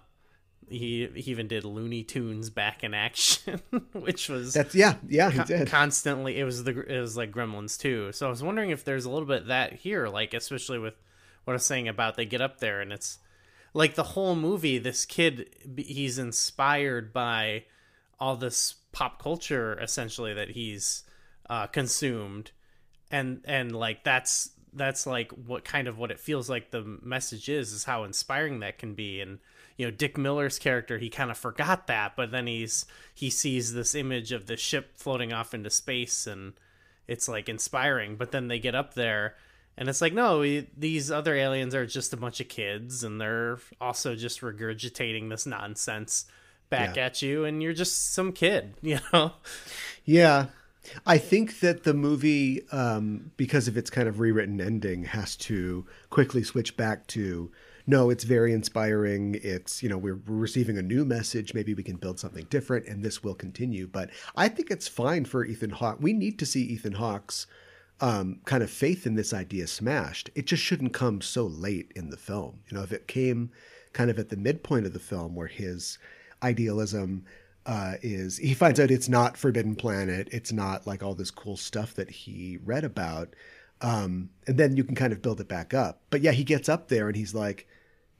he even did Looney Tunes Back in Action, which was he did. Constantly. It was like Gremlins 2. So I was wondering if there's a little bit of that here, like especially with what I was saying about they get up there and it's like the whole movie. This kid, he's inspired by all this pop culture essentially that he's consumed, and like that's like what kind of what it feels like the message is how inspiring that can be. And you know, Dick Miller's character, he kind of forgot that, but then he sees this image of the ship floating off into space and it's like inspiring. But then they get up there and it's like, no, these other aliens are just a bunch of kids, and they're also just regurgitating this nonsense back at you, and you're just some kid, you know? Yeah. I think that the movie, because of its kind of rewritten ending, has to quickly switch back to, no, it's very inspiring. It's, you know, we're receiving a new message. Maybe we can build something different, and this will continue. But I think it's fine for Ethan Hawke. We need to see Ethan Hawke's kind of faith in this idea smashed. It just shouldn't come so late in the film. You know, if it came kind of at the midpoint of the film where his idealism is, he finds out it's not Forbidden Planet, it's not like all this cool stuff that he read about, and then you can kind of build it back up. But yeah, he gets up there and he's like,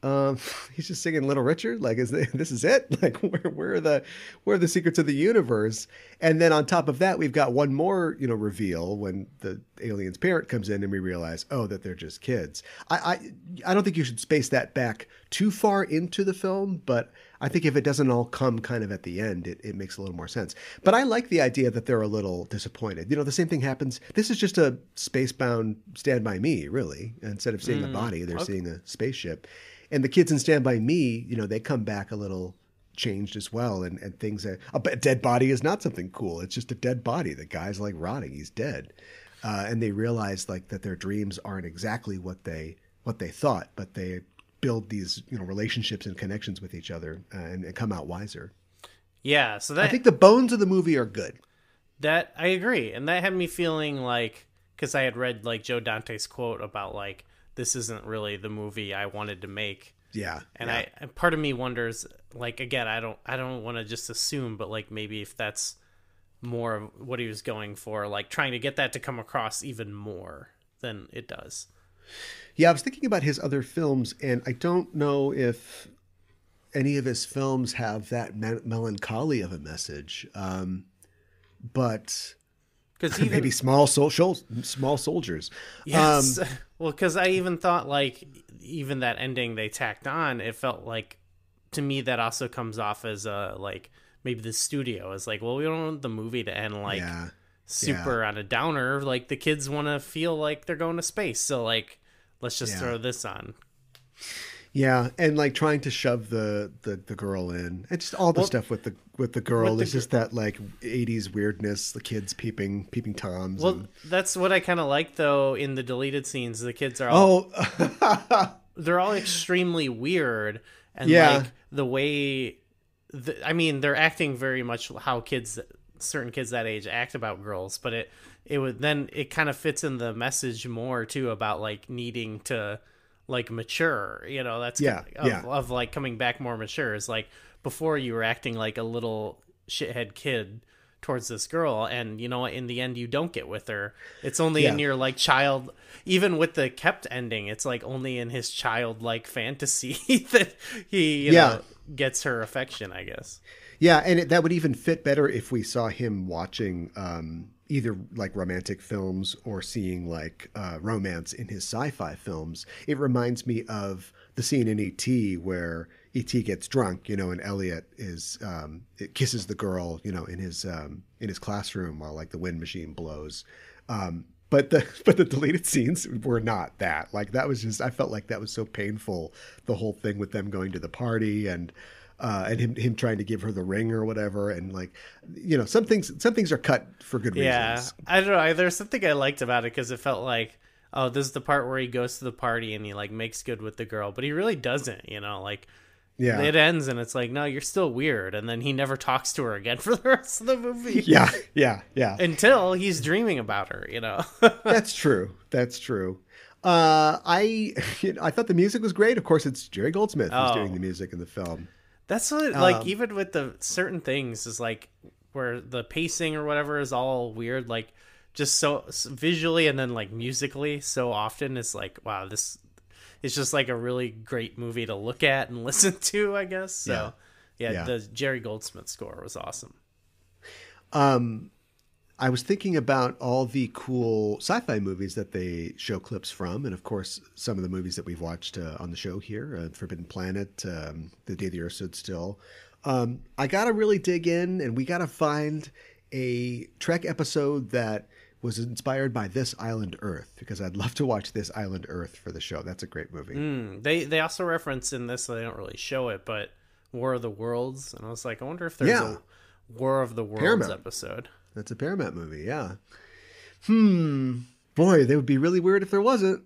he's just singing Little Richard. Like, this is it? Like, where are the secrets of the universe? And then on top of that, we've got one more, you know, reveal when the alien's parent comes in and we realize, oh, that they're just kids. I don't think you should space that back too far into the film, but I think if it doesn't all come kind of at the end, it makes a little more sense. But I like the idea that they're a little disappointed. You know, the same thing happens. This is just a space-bound Stand By Me, really. Instead of seeing a body, they're seeing a spaceship. And the kids in Stand By Me, you know, they come back a little changed as well. And things that a dead body is not something cool. It's just a dead body. The guy's like rotting. He's dead. And they realize like that their dreams aren't exactly what they thought, but they build these, you know, relationships and connections with each other and come out wiser. Yeah. So I think the bones of the movie are good. That I agree. And that had me feeling like, because I had read like Joe Dante's quote about like, this isn't really the movie I wanted to make. Yeah. And yeah. I part of me wonders, like, again, I don't want to just assume, but like maybe if that's more of what he was going for, like trying to get that to come across even more than it does. Yeah, I was thinking about his other films, and I don't know if any of his films have that melancholy of a message. But because maybe small soldiers. Yes. Well, because I even thought, like, even that ending they tacked on, it felt like, to me, that also comes off as a, like, maybe the studio is like, well, we don't want the movie to end like super on a downer. Like the kids want to feel like they're going to space. So like, let's just throw this on. Yeah. And like trying to shove the girl in. It's just all the stuff with the girl is just that like 80s weirdness, the kids peeping toms. Well, that's what I kind of like though. In the deleted scenes, the kids are all, they're all extremely weird. And like the way, I mean, they're acting very much how certain kids that age act about girls, but it would then it kind of fits in the message more too about like needing to like mature, you know, that's of like coming back more mature is like before you were acting like a little shithead kid towards this girl. And you know, in the end you don't get with her. It's only in your like child, even with the kept ending, it's like only in his childlike fantasy that he, you know, gets her affection, I guess. Yeah. And that would even fit better if we saw him watching either like romantic films or seeing like romance in his sci-fi films. It reminds me of the scene in E.T. where E.T. gets drunk, you know, and Elliot is kisses the girl, you know, in his classroom while like the wind machine blows. But the deleted scenes were not that. Like that was just, I felt like that was so painful, the whole thing with them going to the party and him trying to give her the ring or whatever. And like, you know, some things are cut for good reasons. Yeah, I don't know. There's something I liked about it because it felt like, oh, this is the part where he goes to the party and he like makes good with the girl, but he really doesn't, you know, like. Yeah, it ends and it's like, no, you're still weird. And then he never talks to her again for the rest of the movie. Yeah. Until he's dreaming about her, you know. That's true. I thought the music was great. Of course, it's Jerry Goldsmith who's doing the music in the film. That's what, like, even with the certain things is like where the pacing or whatever is all weird, like just so visually and then like musically so often it's like, wow, this. It's just like a really great movie to look at and listen to, I guess. So, yeah. The Jerry Goldsmith score was awesome. I was thinking about all the cool sci-fi movies that they show clips from. And, of course, some of the movies that we've watched on the show here, Forbidden Planet, The Day the Earth Stood Still. I got to really dig in, and we got to find a Trek episode that was inspired by This Island Earth, because I'd love to watch This Island Earth for the show. That's a great movie. They also reference in this, they don't really show it, but War of the Worlds. And I was like, I wonder if there's a War of the Worlds episode. That's a Paramount movie, yeah. Boy, they would be really weird if there wasn't.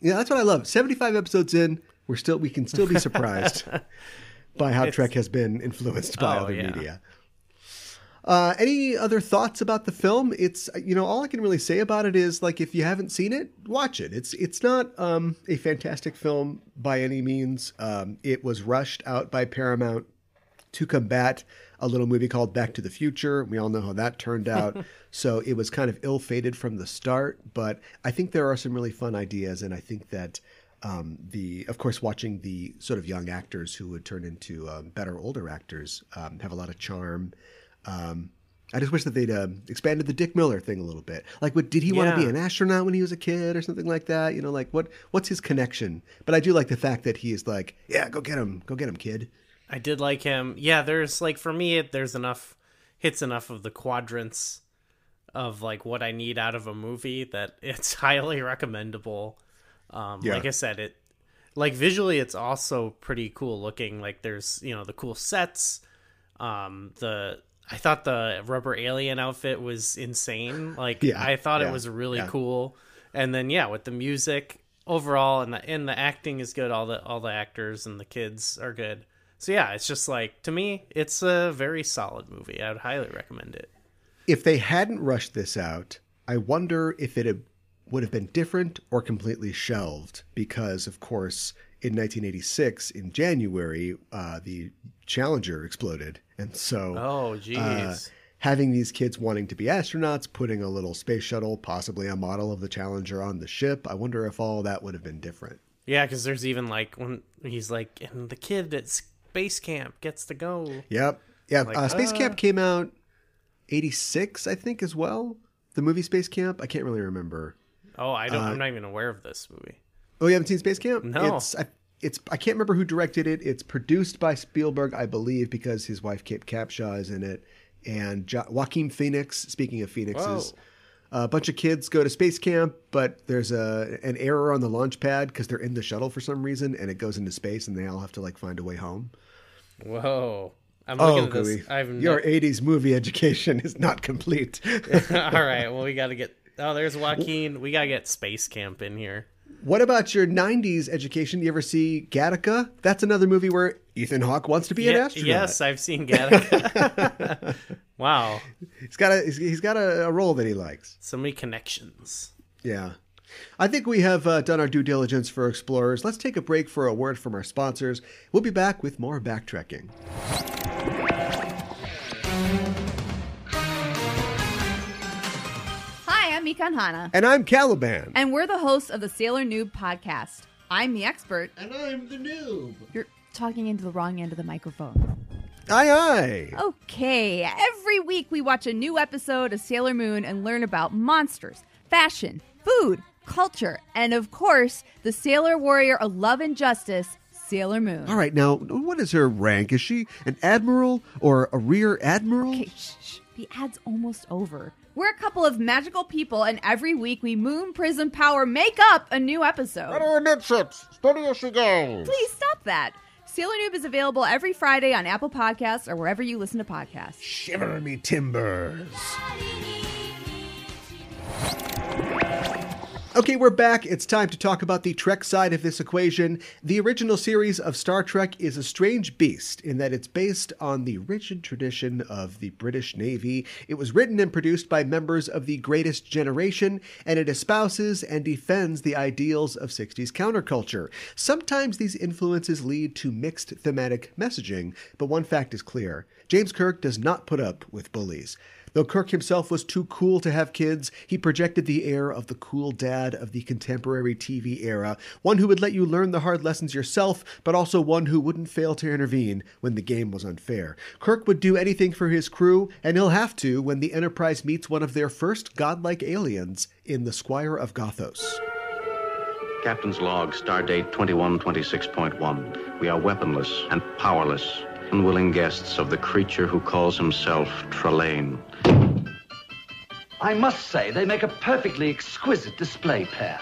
Yeah, that's what I love. 75 episodes in, we can still be surprised by how Trek has been influenced by other media. Any other thoughts about the film? It's, you know, all I can really say about it is like, if you haven't seen it, watch it. It's not a fantastic film by any means. It was rushed out by Paramount to combat a little movie called Back to the Future. We all know how that turned out. So it was kind of ill-fated from the start, but I think there are some really fun ideas. And I think that of course, watching the sort of young actors who would turn into better older actors have a lot of charm. I just wish that they'd expanded the Dick Miller thing a little bit. Like, what did he want to be an astronaut when he was a kid or something like that? You know, like what's his connection? But I do like the fact that he is like, yeah, go get him, kid. I did like him. Yeah, there's like for me, there's enough of the quadrants of like what I need out of a movie that it's highly recommendable. Like I said, it like visually, it's also pretty cool looking. Like there's, you know, the cool sets, I thought the rubber alien outfit was insane. Like, I thought it was really cool. And then, with the music overall and the acting is good. All the actors and the kids are good. So, it's just like, to me, it's a very solid movie. I would highly recommend it. If they hadn't rushed this out, I wonder if it would have been different or completely shelved because, of course, in 1986, in January, the Challenger exploded. And so having these kids wanting to be astronauts, putting a little space shuttle, possibly a model of the Challenger on the ship, I wonder if all that would have been different. Yeah, because there's even like when he's like, and the kid at space camp gets to go. Yep. Yeah. Like, Space Camp came out 86, I think, as well. The movie Space Camp. I can't really remember. Oh, I don't. I'm not even aware of this movie. Oh, you haven't seen Space Camp? No. I can't remember who directed it. It's produced by Spielberg, I believe, because his wife, Kate Capshaw, is in it. And Joaquin Phoenix, speaking of Phoenixes, a bunch of kids go to space camp, but there's an error on the launch pad because they're in the shuttle for some reason, and it goes into space, and they all have to like find a way home. Whoa. I'm looking at this. Your 80s movie education is not complete. All right. Well, we got to get... Oh, there's Joaquin. We got to get Space Camp in here. What about your 90s education? You ever see Gattaca? That's another movie where Ethan Hawke wants to be an astronaut. Yes, I've seen Gattaca. Wow. He's got a role that he likes. So many connections. Yeah. I think we have done our due diligence for Explorers. Let's take a break for a word from our sponsors. We'll be back with more Backtracking. Hi, I'm Mika and Hannah. And I'm Caliban. And we're the hosts of the Sailor Noob podcast. I'm the expert. And I'm the noob. You're talking into the wrong end of the microphone. Aye, aye. Okay. Every week we watch a new episode of Sailor Moon and learn about monsters, fashion, food, culture, and of course, the Sailor Warrior of Love and Justice, Sailor Moon. All right, now, what is her rank? Is she an admiral or a rear admiral? Okay, shh. The ad's almost over. We're a couple of magical people, and every week we Moon Prism Power make up a new episode. Right over midships. Steady as she goes. Please stop that. Sailor Noob is available every Friday on Apple Podcasts or wherever you listen to podcasts. Shiver me timbers. Okay, we're back. It's time to talk about the Trek side of this equation. The original series of Star Trek is a strange beast in that it's based on the rigid tradition of the British Navy. It was written and produced by members of the Greatest Generation, and it espouses and defends the ideals of 60s counterculture. Sometimes these influences lead to mixed thematic messaging, but one fact is clear. James Kirk does not put up with bullies. Though Kirk himself was too cool to have kids, he projected the air of the cool dad of the contemporary TV era, one who would let you learn the hard lessons yourself, but also one who wouldn't fail to intervene when the game was unfair. Kirk would do anything for his crew, and he'll have to when the Enterprise meets one of their first godlike aliens in The Squire of Gothos. Captain's log, stardate 2126.1. We are weaponless and powerless, unwilling guests of the creature who calls himself Trelane. I must say, they make a perfectly exquisite display pair.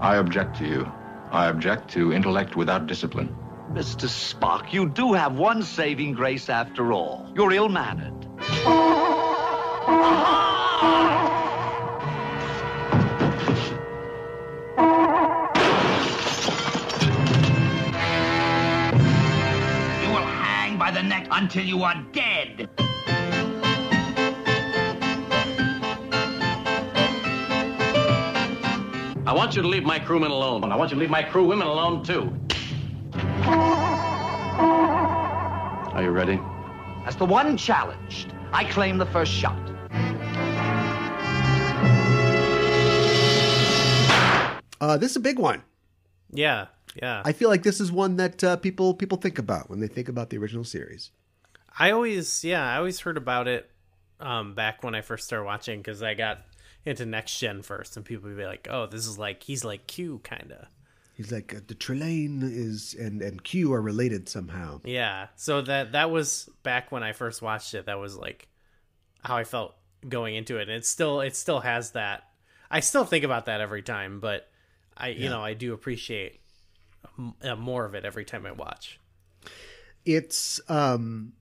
I object to you. I object to intellect without discipline. Mr. Spock, you do have one saving grace after all. You're ill-mannered. You will hang by the neck until you are dead. I want you to leave my crewmen alone. I want you to leave my crew women alone, too. Are you ready? That's the one challenged. I claim the first shot. This is a big one. Yeah, yeah. I feel like this is one that people think about when they think about the original series. I always heard about it back when I first started watching because I got into Next Gen first, and people would be like, oh, this is like, he's like Q, kind of. He's like, the Trelane is, and Q are related somehow. Yeah, so that was back when I first watched it. That was like how I felt going into it. And it still has that. I still think about that every time, but I do appreciate more of it every time I watch. It's funny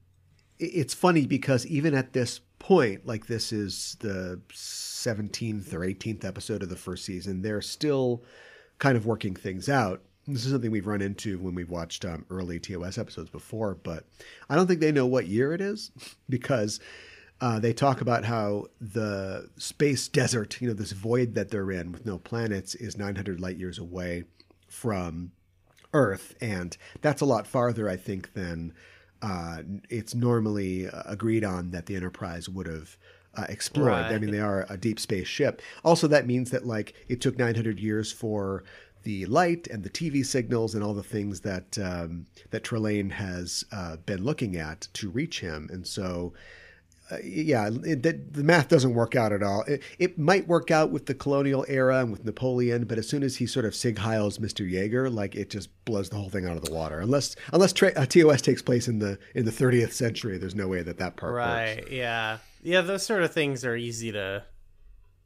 because even at this point, like this is the 17th or 18th episode of the first season, they're still kind of working things out. This is something we've run into when we've watched early TOS episodes before, but I don't think they know what year it is because they talk about how the space desert, you know, this void that they're in with no planets is 900 light years away from Earth, and that's a lot farther, I think, than it's normally agreed on that the Enterprise would have explored. Right. I mean, they are a deep space ship. Also, that means that, like, it took 900 years for the light and the TV signals and all the things that that Trelane has been looking at to reach him. And so, the math doesn't work out at all. It might work out with the colonial era and with Napoleon, but as soon as he sort of Sig Heils Mr. Yeager, like, it just blows the whole thing out of the water. Unless TOS takes place in the 30th century, there's no way that part works. Right, yeah. Yeah, those sort of things are easy to,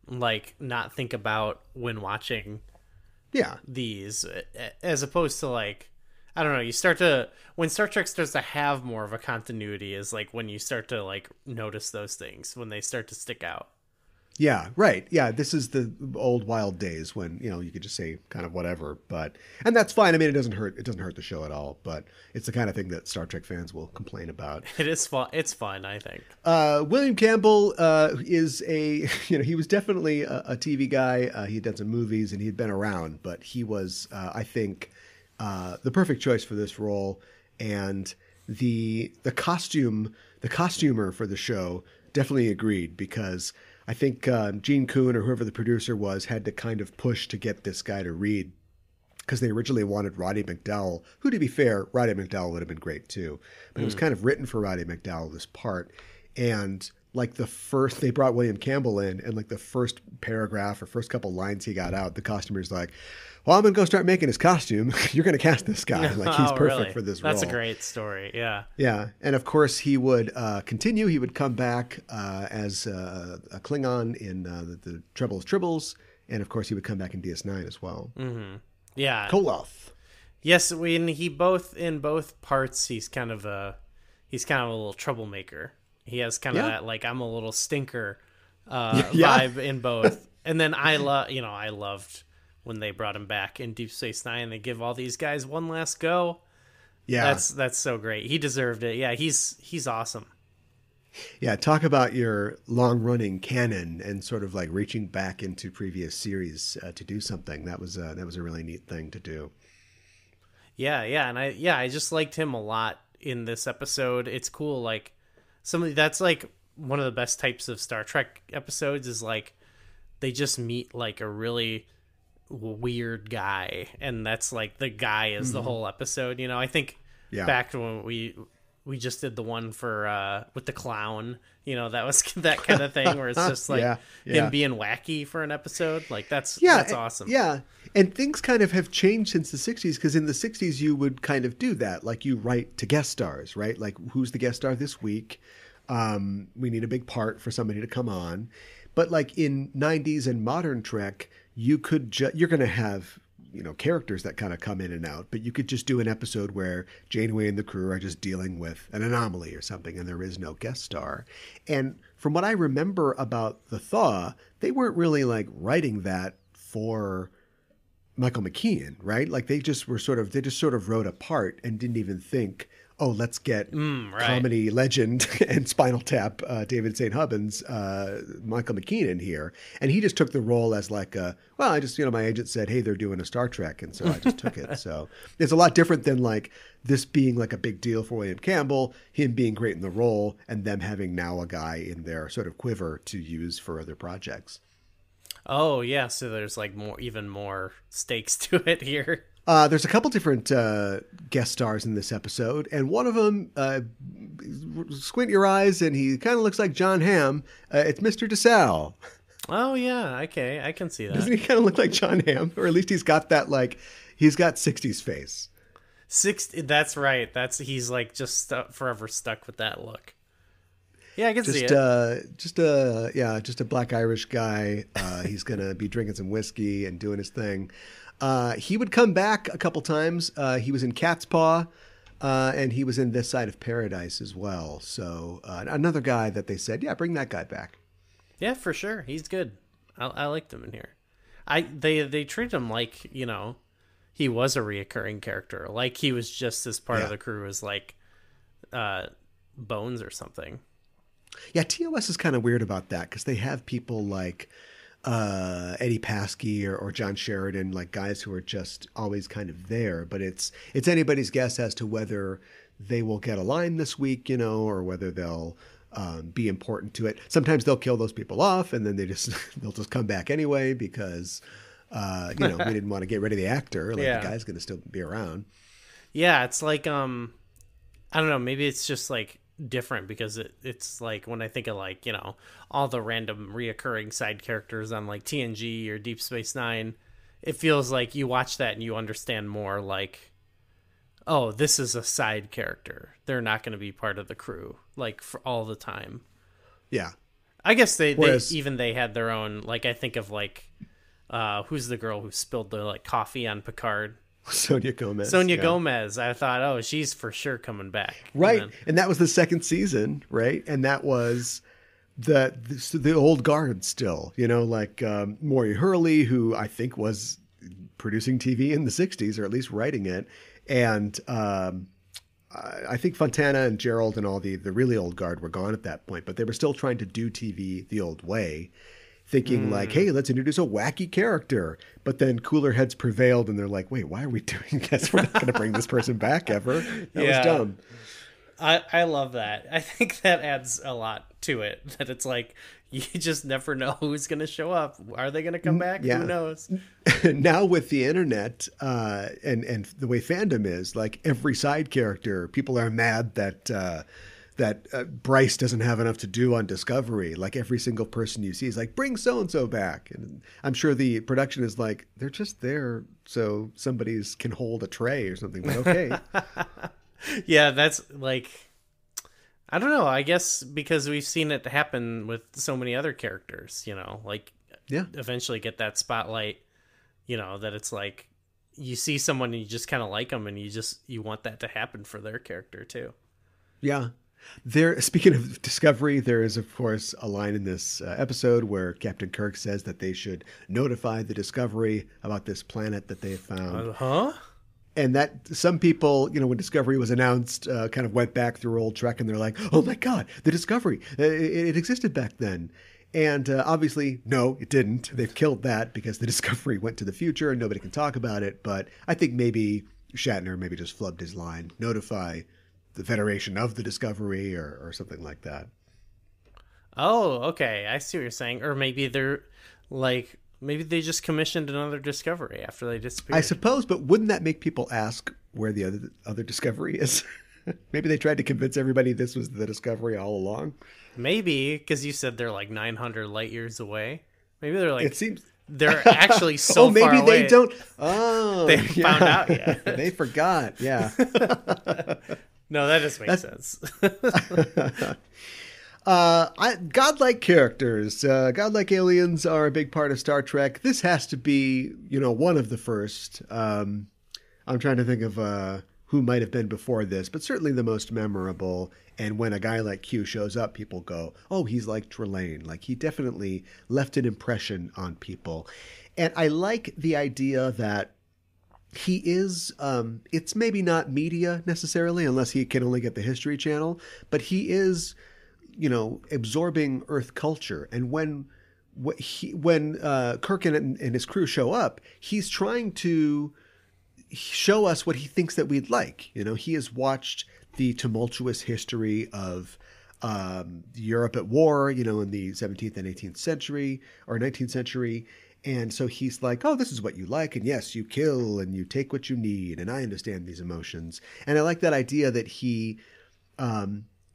like, not think about when watching. Yeah, these, as opposed to, like, I don't know, you start to, when Star Trek starts to have more of a continuity is like when you start to, like, notice those things, when they start to stick out. Yeah, right. Yeah, this is the old wild days when, you know, you could just say kind of whatever, but, and that's fine. I mean, it doesn't hurt the show at all, but it's the kind of thing that Star Trek fans will complain about. It is fun. It's fun, I think. William Campbell is a, you know, he was definitely a TV guy. He had done some movies and he'd been around, but he was, I think, the perfect choice for this role. And the costumer for the show definitely agreed, because I think Gene Kuhn or whoever the producer was had to kind of push to get this guy to read, because they originally wanted Roddy McDowell, who, to be fair, Roddy McDowell would have been great too. But it was kind of written for Roddy McDowell, this part. And like they brought William Campbell in, and like the first paragraph or first couple lines he got out, the costumer's like, well, I'm going to go start making his costume. You're going to cast this guy. Like, he's perfect for this role. That's a great story. Yeah. Yeah. And of course he would continue. He would come back as a Klingon in the Trebles Tribbles. And of course he would come back in DS9 as well. Mm-hmm. Yeah. Koloth. Yes. In both parts, he's kind of a little troublemaker. He has kind of that, like, I'm a little stinker vibe in both. And then I loved when they brought him back in Deep Space Nine, they give all these guys one last go. Yeah. That's so great. He deserved it. Yeah, he's awesome. Yeah, talk about your long-running canon and sort of like reaching back into previous series to do something. That was a really neat thing to do. Yeah, and I just liked him a lot in this episode. It's cool, like, something that's like one of the best types of Star Trek episodes is like they just meet like a really weird guy, and that's like the guy is the whole episode, you know. I think back to when we just did the one for with the clown, you know, that was that kind of thing where it's just like him being wacky for an episode, like that's awesome. Yeah, and things kind of have changed since the 60s, because in the 60s you would kind of do that, like you write to guest stars, right? Like, who's the guest star this week? We need a big part for somebody to come on. But like in 90s and modern Trek, you could you're going to have, you know, characters that kind of come in and out, but you could just do an episode where Janeway and the crew are just dealing with an anomaly or something, and there is no guest star. And from what I remember about the Thaw, they weren't really like writing that for Michael McKean, right? Like they just sort of wrote a part and didn't even think, oh, let's get comedy legend and Spinal Tap David St. Hubbins, Michael McKean in here. And he just took the role as like I just, you know, my agent said, hey, they're doing a Star Trek. And so I just took it. So it's a lot different than like this being like a big deal for William Campbell, him being great in the role, and them having now a guy in their sort of quiver to use for other projects. Oh, yeah. So there's like even more stakes to it here. There's a couple different guest stars in this episode, and one of them, squint your eyes, and he kind of looks like John Hamm. It's Mr. DeSalle. Oh, yeah. Okay. I can see that. Doesn't he kind of look like John Hamm? Or at least he's got that, like, he's got 60s face. That's right. He's, like, just forever stuck with that look. Yeah, I can see it. Just a black Irish guy. He's going to be drinking some whiskey and doing his thing. He would come back a couple times. He was in Cat's Paw, and he was in This Side of Paradise as well. So another guy that they said, yeah, bring that guy back. Yeah, for sure. He's good. I liked him in here. They treat him like, you know, he was a reoccurring character. Like he was just as part of the crew as like Bones or something. Yeah, TOS is kind of weird about that, because they have people like Eddie Paskey or John Sheridan, like guys who are just always kind of there. But it's anybody's guess as to whether they will get a line this week, you know, or whether they'll be important to it. Sometimes they'll kill those people off, and then they'll just come back anyway because you know, we didn't want to get rid of the actor. Like yeah. The guy's going to still be around. Yeah, it's like I don't know. Maybe it's just like different because it's like when I think of like, you know, all the random reoccurring side characters on like TNG or Deep Space Nine, it feels like you watch that and you understand more like, oh, this is a side character. They're not going to be part of the crew like for all the time. Yeah, I guess they had their own. Like I think of like who's the girl who spilled the like coffee on Picard? Sonia Gomez. Gomez. I thought, oh, she's for sure coming back. Right. And that was the second season, right? And that was the old guard still, you know, like Maury Hurley, who I think was producing TV in the 60s or at least writing it. And I think Fontana and Gerald and all the really old guard were gone at that point, but they were still trying to do TV the old way. Thinking like, hey, let's introduce a wacky character. But then cooler heads prevailed and they're like, wait, why are we doing this? We're not going to bring this person back ever. That was dumb. I love that. I think that adds a lot to it. That it's like, you just never know who's going to show up. Are they going to come back? Yeah. Who knows? Now with the internet and the way fandom is, like every side character, people are mad that... that Bryce doesn't have enough to do on Discovery. Like every single person you see is like, bring so-and-so back. And I'm sure the production is like, they're just there so somebody's can hold a tray or something. But okay. Yeah. That's like, I don't know. I guess because we've seen it happen with so many other characters, you know, like yeah. Eventually get that spotlight, you know, that it's like you see someone and you just kind of like them and you want that to happen for their character too. Yeah. There, speaking of Discovery, there is, of course, a line in this episode where Captain Kirk says that they should notify the Discovery about this planet that they have found. Uh-huh. And that some people, you know, when Discovery was announced, kind of went back through old Trek and they're like, oh, my God, the Discovery, it existed back then. And obviously, no, it didn't. They've killed that because the Discovery went to the future and nobody can talk about it. But I think maybe Shatner maybe just flubbed his line, notify the Federation of the Discovery or something like that. Oh, okay. I see what you're saying. Or maybe they're like, maybe they just commissioned another Discovery after they disappeared. I suppose, but wouldn't that make people ask where the other Discovery is? Maybe they tried to convince everybody this was the Discovery all along. Maybe, because you said they're like 900 light years away. Maybe they're like... It seems... They're actually so maybe far away. They don't... Oh, they haven't found out yet. They forgot, yeah. No, that just makes sense. Godlike characters, godlike aliens are a big part of Star Trek. This has to be, you know, one of the first. I'm trying to think of who might have been before this, but certainly the most memorable. And when a guy like Q shows up, people go, oh, he's like Trelane. Like he definitely left an impression on people. And I like the idea that he is, it's maybe not media necessarily, unless he can only get the History Channel, but he is, you know, absorbing Earth culture. And when Kirk and his crew show up, he's trying to show us what he thinks that we'd like. You know, he has watched the tumultuous history of Europe at war, you know, in the 17th and 18th century or 19th century. And so he's like, oh, this is what you like. And yes, you kill and you take what you need. And I understand these emotions. And I like that idea that he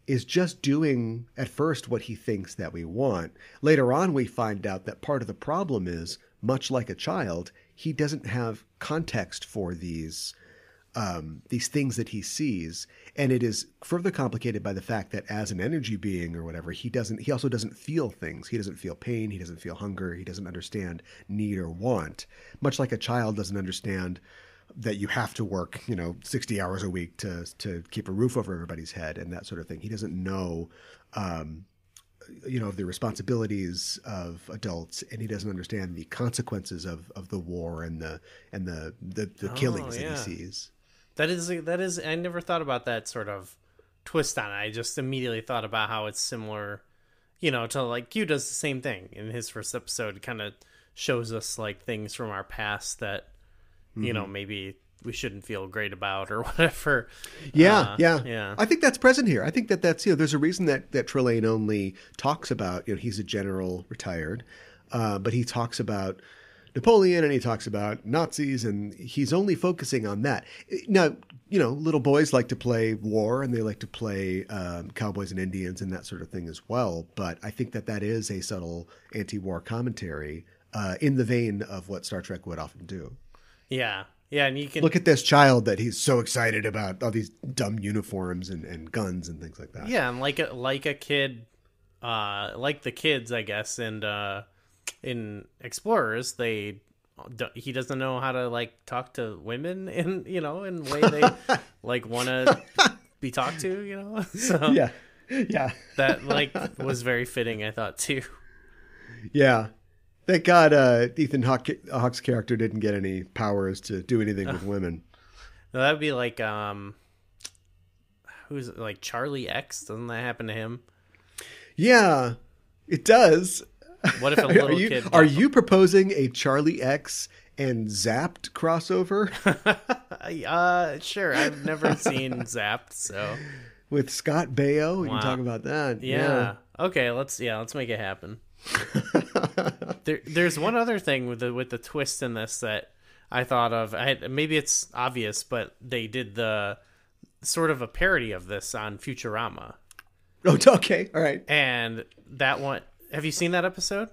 is just doing at first what he thinks that we want. Later on, we find out that part of the problem is, much like a child, he doesn't have context for these things that he sees. And it is further complicated by the fact that as an energy being or whatever, he also doesn't feel things. He doesn't feel pain. He doesn't feel hunger. He doesn't understand need or want, much like a child doesn't understand that you have to work, you know, 60 hours a week to keep a roof over everybody's head and that sort of thing. He doesn't know, you know, the responsibilities of adults, and he doesn't understand the consequences of the war and the killings that he sees. That is. I never thought about that sort of twist on it. I just immediately thought about how it's similar you know, to like Q does the same thing in his first episode. Kind of shows us like things from our past that, you know, maybe we shouldn't feel great about or whatever. Yeah. I think that's present here. I think that that's, you know, there's a reason that, Trelane only talks about, you know, he's a general retired, but he talks about Napoleon and he talks about Nazis and he's only focusing on that. Now, you know, little boys like to play war and they like to play cowboys and Indians and that sort of thing as well. But I think that that is a subtle anti-war commentary in the vein of what Star Trek would often do. Yeah. Yeah, and you can look at this child that he's so excited about all these dumb uniforms and guns and things like that. Yeah, and like a kid, like the kids, I guess, and in Explorers, he doesn't know how to like talk to women in, you know, in way they like want to be talked to, you know. So yeah, that like was very fitting, I thought too. Yeah. Thank God Ethan Hawke's character didn't get any powers to do anything with women. No, that would be like, who's it? Like Charlie X? Doesn't that happen to him? Yeah, it does. What if a little kid... Are you proposing a Charlie X and Zapped crossover? Sure, I've never seen Zapped, so... With Scott Baio, we can talk about that. Yeah. Okay, let's make it happen. There's one other thing with the twist in this that I thought of. Maybe it's obvious, but they did the sort of a parody of this on Futurama. Oh, okay, all right. And that one, have you seen that episode?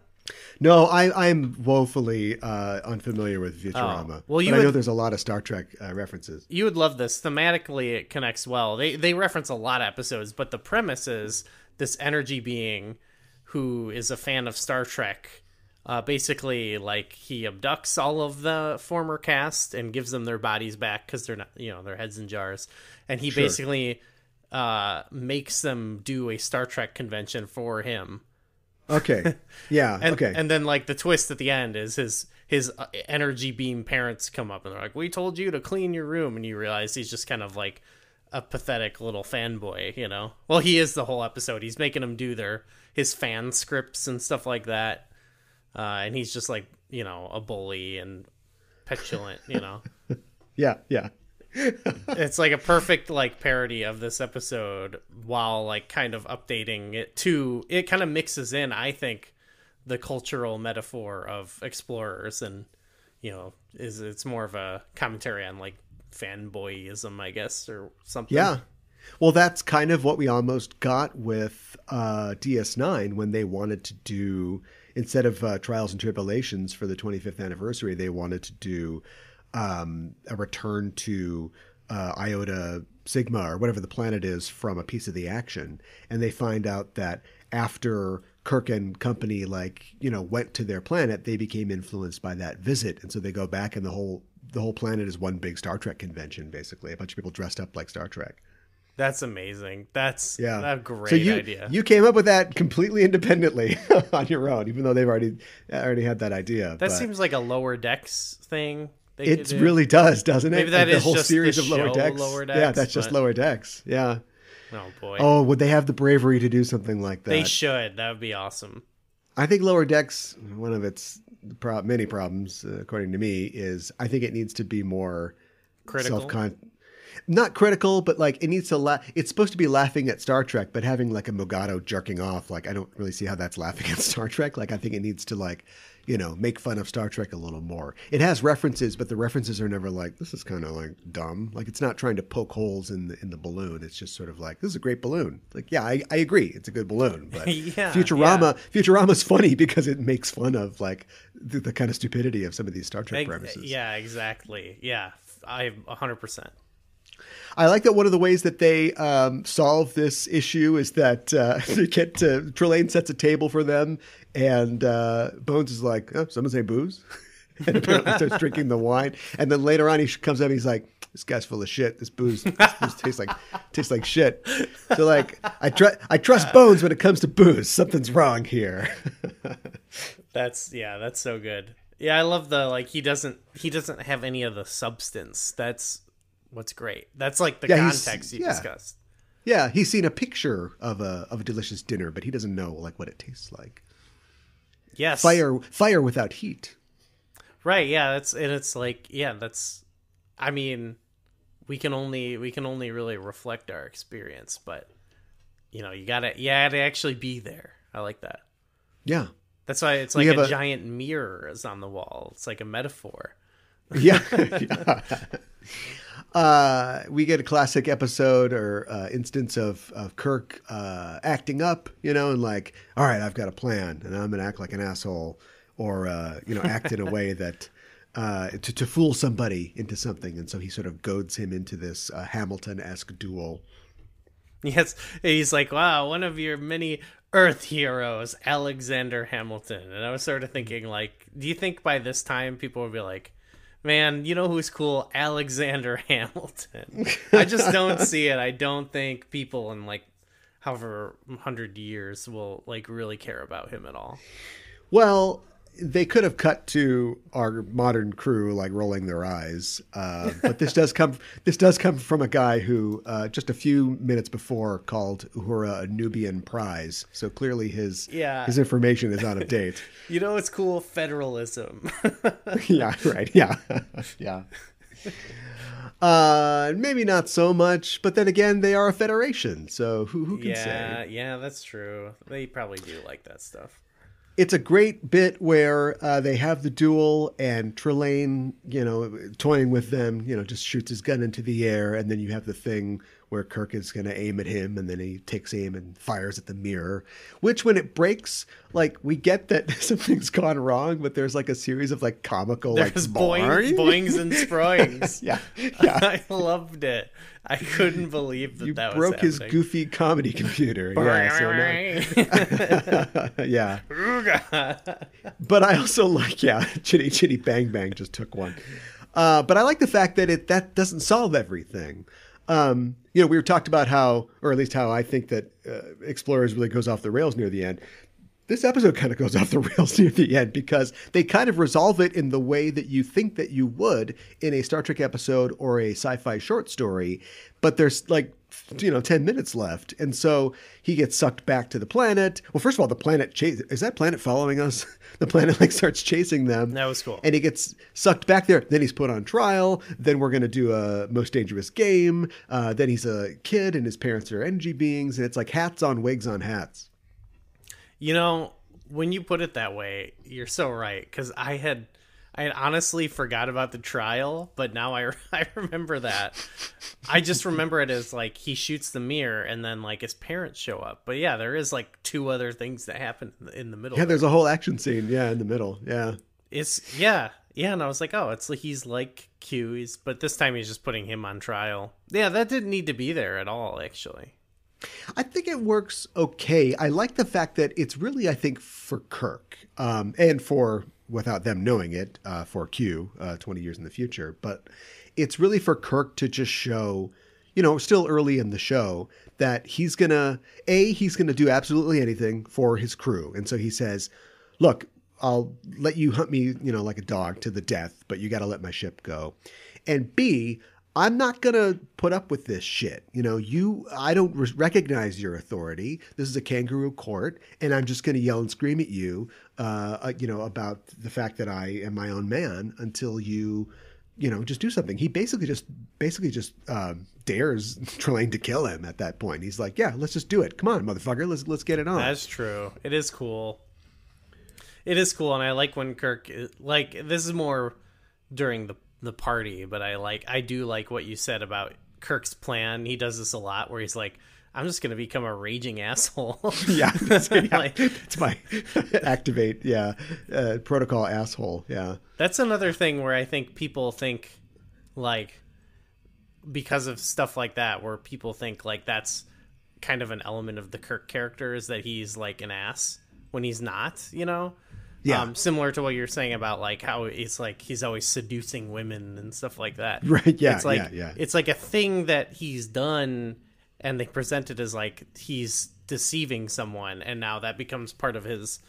No, I'm woefully unfamiliar with Futurama. Oh. Well, I know there's a lot of Star Trek references. You would love this. Thematically, it connects well. They reference a lot of episodes, but the premise is this energy being who is a fan of Star Trek. Basically, like, he abducts all of the former cast and gives them their bodies back because they're not, you know, their heads in jars. And he basically makes them do a Star Trek convention for him. Okay. Yeah. And then, like, the twist at the end is his energy beam parents come up and they're like, we told you to clean your room. And you realize he's just kind of like a pathetic little fanboy, you know? Well, he is the whole episode. He's making them do his fan scripts and stuff like that. And he's just like, you know, a bully and petulant, you know? Yeah. It's like a perfect like parody of this episode while like kind of updating it to, it kind of mixes in, I think, the cultural metaphor of Explorers and, you know, it's more of a commentary on like fanboyism, I guess, or something. Yeah. Well, that's kind of what we almost got with DS9 when they wanted to do, instead of Trials and Tribulations for the 25th anniversary, they wanted to do a return to Iota Sigma or whatever the planet is from A Piece of the Action. And they find out that after Kirk and company, like, you know, went to their planet, they became influenced by that visit. And so they go back and the whole planet is one big Star Trek convention, basically. A bunch of people dressed up like Star Trek. That's amazing. That's a great idea. You came up with that completely independently on your own, even though they've already had that idea. That seems like a Lower Decks thing. It really does, doesn't it? Maybe that is the whole series of Lower Decks. Yeah, that's just Lower Decks. Yeah. Oh boy. Oh, would they have the bravery to do something like that? They should. That would be awesome. I think Lower Decks, one of its many problems, according to me, is I think it needs to be more critical. Not critical, but like it needs to it's supposed to be laughing at Star Trek, but having like a Mogado jerking off, like I don't really see how that's laughing at Star Trek. Like I think it needs to, like, you know, make fun of Star Trek a little more. It has references, but the references are never like, this is kind of like dumb. Like it's not trying to poke holes in the balloon. It's just sort of like, this is a great balloon. Like, yeah, I agree. It's a good balloon. But Futurama's funny because it makes fun of like the kind of stupidity of some of these Star Trek premises. Yeah, exactly. Yeah, I 100%. I like that one of the ways that they solve this issue is that they get to Trelane sets a table for them, and Bones is like, oh, someone say booze? And apparently starts drinking the wine. And then later on, he comes up and he's like, this guy's full of shit. This booze tastes like shit. So like, I trust Bones when it comes to booze. Something's wrong here. That's so good. Yeah, I love the like he doesn't have any of the substance. That's what's great. That's like the context you discussed. Yeah, he's seen a picture of a delicious dinner, but he doesn't know like what it tastes like. Yes. Fire without heat. Right, yeah, that's I mean, we can only really reflect our experience, but you gotta actually be there. I like that. Yeah. That's why it's like a giant mirror is on the wall. It's like a metaphor. Yeah. Yeah. We get a classic episode or instance of Kirk acting up, and like, all right, I've got a plan and I'm going to act like an asshole or, act in a way that to fool somebody into something. And so he sort of goads him into this Hamilton-esque duel. Yes. He's like, wow, one of your many Earth heroes, Alexander Hamilton. And I was sort of thinking, like, do you think by this time people would be like, man, you know who's cool? Alexander Hamilton. I just don't see it. I don't think people in like however 100 years will like really care about him at all. Well, they could have cut to our modern crew like rolling their eyes, but this does come from a guy who just a few minutes before called Uhura a Nubian prize. So clearly his information is out of date. You know, it's cool federalism. Yeah, right. Yeah, yeah. Maybe not so much, but then again, they are a federation, so who can say? Yeah, that's true. They probably do like that stuff. It's a great bit where they have the duel and Trelane, toying with them, just shoots his gun into the air. And then you have the thing where Kirk is going to aim at him and then he takes aim and fires at the mirror, which when it breaks, like we get that something's gone wrong, but there's like a series of like comical, there's like boings and sproings. yeah. I loved it. I couldn't believe that was happening. You broke his goofy comedy computer. Yeah. But I also like, Chitty Chitty Bang Bang just took one. But I like the fact that that doesn't solve everything. We were talked about how, or at least how I think that Explorers really goes off the rails near the end. This episode kind of goes off the rails near the end because they kind of resolve it in the way that you think that you would in a Star Trek episode or a sci-fi short story, but there's like, 10 minutes left. And so he gets sucked back to the planet. Well, first of all, the planet is that planet following us? The planet like starts chasing them. That was cool. And he gets sucked back there. Then he's put on trial. Then we're going to do a most dangerous game. Then he's a kid and his parents are energy beings. And it's like hats on wigs on hats. When you put it that way, you're so right. Because I had honestly forgot about the trial, but now I remember that. I just remember it as like he shoots the mirror and then like his parents show up. But yeah, there is like two other things that happen in the middle. Yeah, there's a whole action scene. Yeah, in the middle. Yeah, and I was like, oh, it's like he's like Q's, but this time he's just putting him on trial. Yeah, that didn't need to be there at all, actually. I think it works okay. I like the fact that it's really, I think, for Kirk and for, without them knowing it, for Q 20 years in the future. But it's really for Kirk to just show, still early in the show, that he's going to do absolutely anything for his crew. And so he says, look, I'll let you hunt me, like a dog to the death, but you got to let my ship go. And B, I'm not going to put up with this shit. I don't recognize your authority. This is a kangaroo court, and I'm just going to yell and scream at you, about the fact that I am my own man until you, just do something. He basically just dares Trelane to kill him at that point. He's like, yeah, let's just do it. Come on, motherfucker. Let's get it on. That's true. It is cool. It is cool. And I like when Kirk, like, this is more during the party, but I do like what you said about Kirk's plan. He does this a lot where he's like, I'm just gonna become a raging asshole. Yeah, like, it's my activate protocol asshole. Yeah, that's another thing where I think people think, like, because of stuff like that, where people think like that's kind of an element of the Kirk character, is that he's like an ass when he's not, Yeah. Similar to what you're saying about like how it's like he's always seducing women and stuff like that. Right. Yeah. It's like, it's like a thing that he's done and they present it as like he's deceiving someone. And now that becomes part of his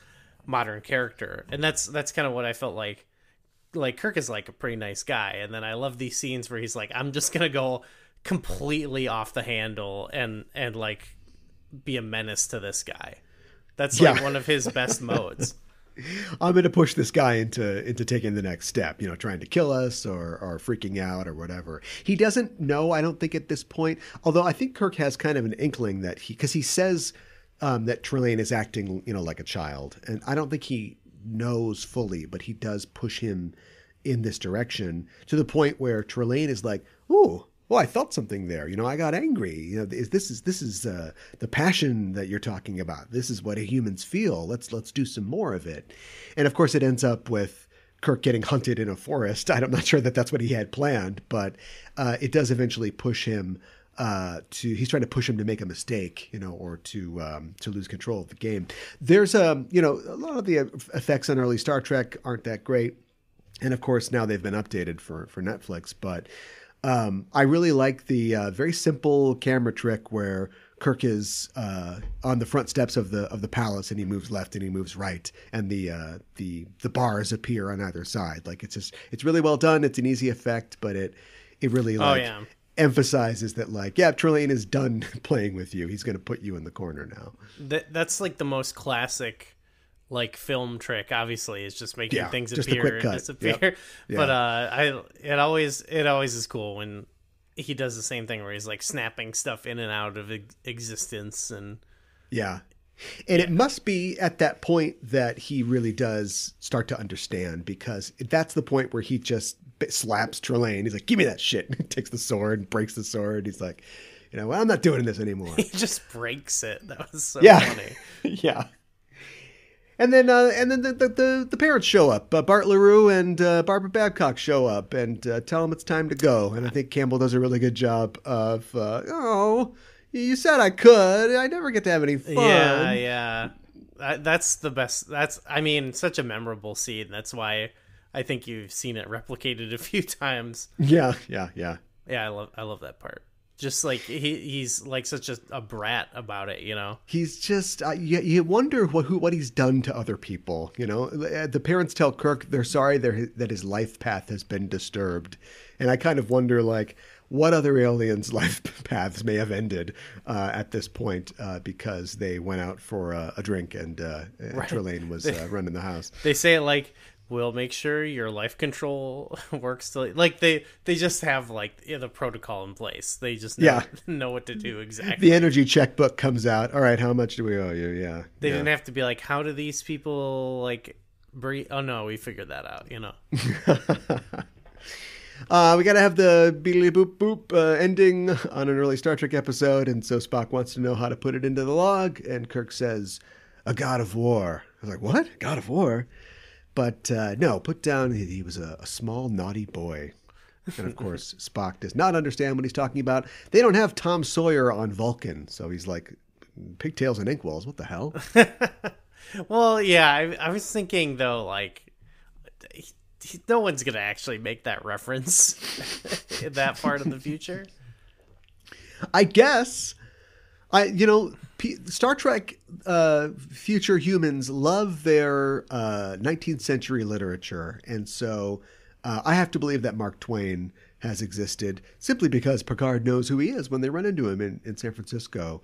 modern character. And that's kind of what I felt like. Like Kirk is like a pretty nice guy. And then I love these scenes where he's like, I'm just going to go completely off the handle and like be a menace to this guy. That's like one of his best modes. I'm going to push this guy into taking the next step, you know, trying to kill us or freaking out or whatever. He doesn't know, I don't think, at this point, although I think Kirk has kind of an inkling that because he says that Trelane is acting, you know, like a child. And I don't think he knows fully, but he does push him in this direction to the point where Trelane is like, ooh, well, I felt something there. You know, I got angry. You know, this is the passion that you're talking about. This is what humans feel. Let's do some more of it. And of course, it ends up with Kirk getting hunted in a forest. I'm not sure that that's what he had planned, but it does eventually push him he's trying to push him to make a mistake, you know, or to lose control of the game. There's you know, a lot of the effects on early Star Trek aren't that great. And of course, now they've been updated for Netflix, but. I really like the very simple camera trick where Kirk is on the front steps of the palace, and he moves left and he moves right, and the bars appear on either side. Like it's really well done. It's an easy effect, but it really emphasizes that Trelane is done playing with you. He's going to put you in the corner now. That's like the most classic film trick, obviously, is just making things appear and disappear. Yep. Yeah. But it always is cool when he does the same thing where he's like snapping stuff in and out of existence. And it must be at that point that he really does start to understand, because that's the point where he just slaps Trelane. He's like, give me that shit. He takes the sword, breaks the sword. He's like, you know, well, I'm not doing this anymore. He just breaks it. That was so funny. Yeah. And then the parents show up. Bart LaRue and Barbara Babcock show up and tell them it's time to go. And I think Campbell does a really good job of, you said I could. I never get to have any fun. Yeah. That's the best. Such a memorable scene. That's why I think you've seen it replicated a few times. Yeah. Yeah, I love that part. Just like he's like such a brat about it, you know. He's just you wonder what he's done to other people, you know. The parents tell Kirk they're sorry that his life path has been disturbed, and I kind of wonder what other aliens' life paths may have ended at this point because they went out for a drink and Trelane was running the house. They say it like, we'll make sure your life control works. They just have the protocol in place. They just know what to do exactly. The energy checkbook comes out. All right, how much do we owe you? Yeah. They didn't have to be like, how do these people breathe? Oh no, we figured that out, you know. We got to have the beedly boop boop ending on an early Star Trek episode. And so Spock wants to know how to put it into the log. And Kirk says, a god of war. I was like, what? God of war? But no, put down he was a small, naughty boy. And of course, Spock does not understand what he's talking about. They don't have Tom Sawyer on Vulcan. So he's like, pigtails and inkwells. What the hell? Well, yeah, I was thinking, though, no one's going to actually make that reference in that part of the future. I guess. Star Trek future humans love their 19th century literature. And so I have to believe that Mark Twain has existed simply because Picard knows who he is when they run into him in San Francisco.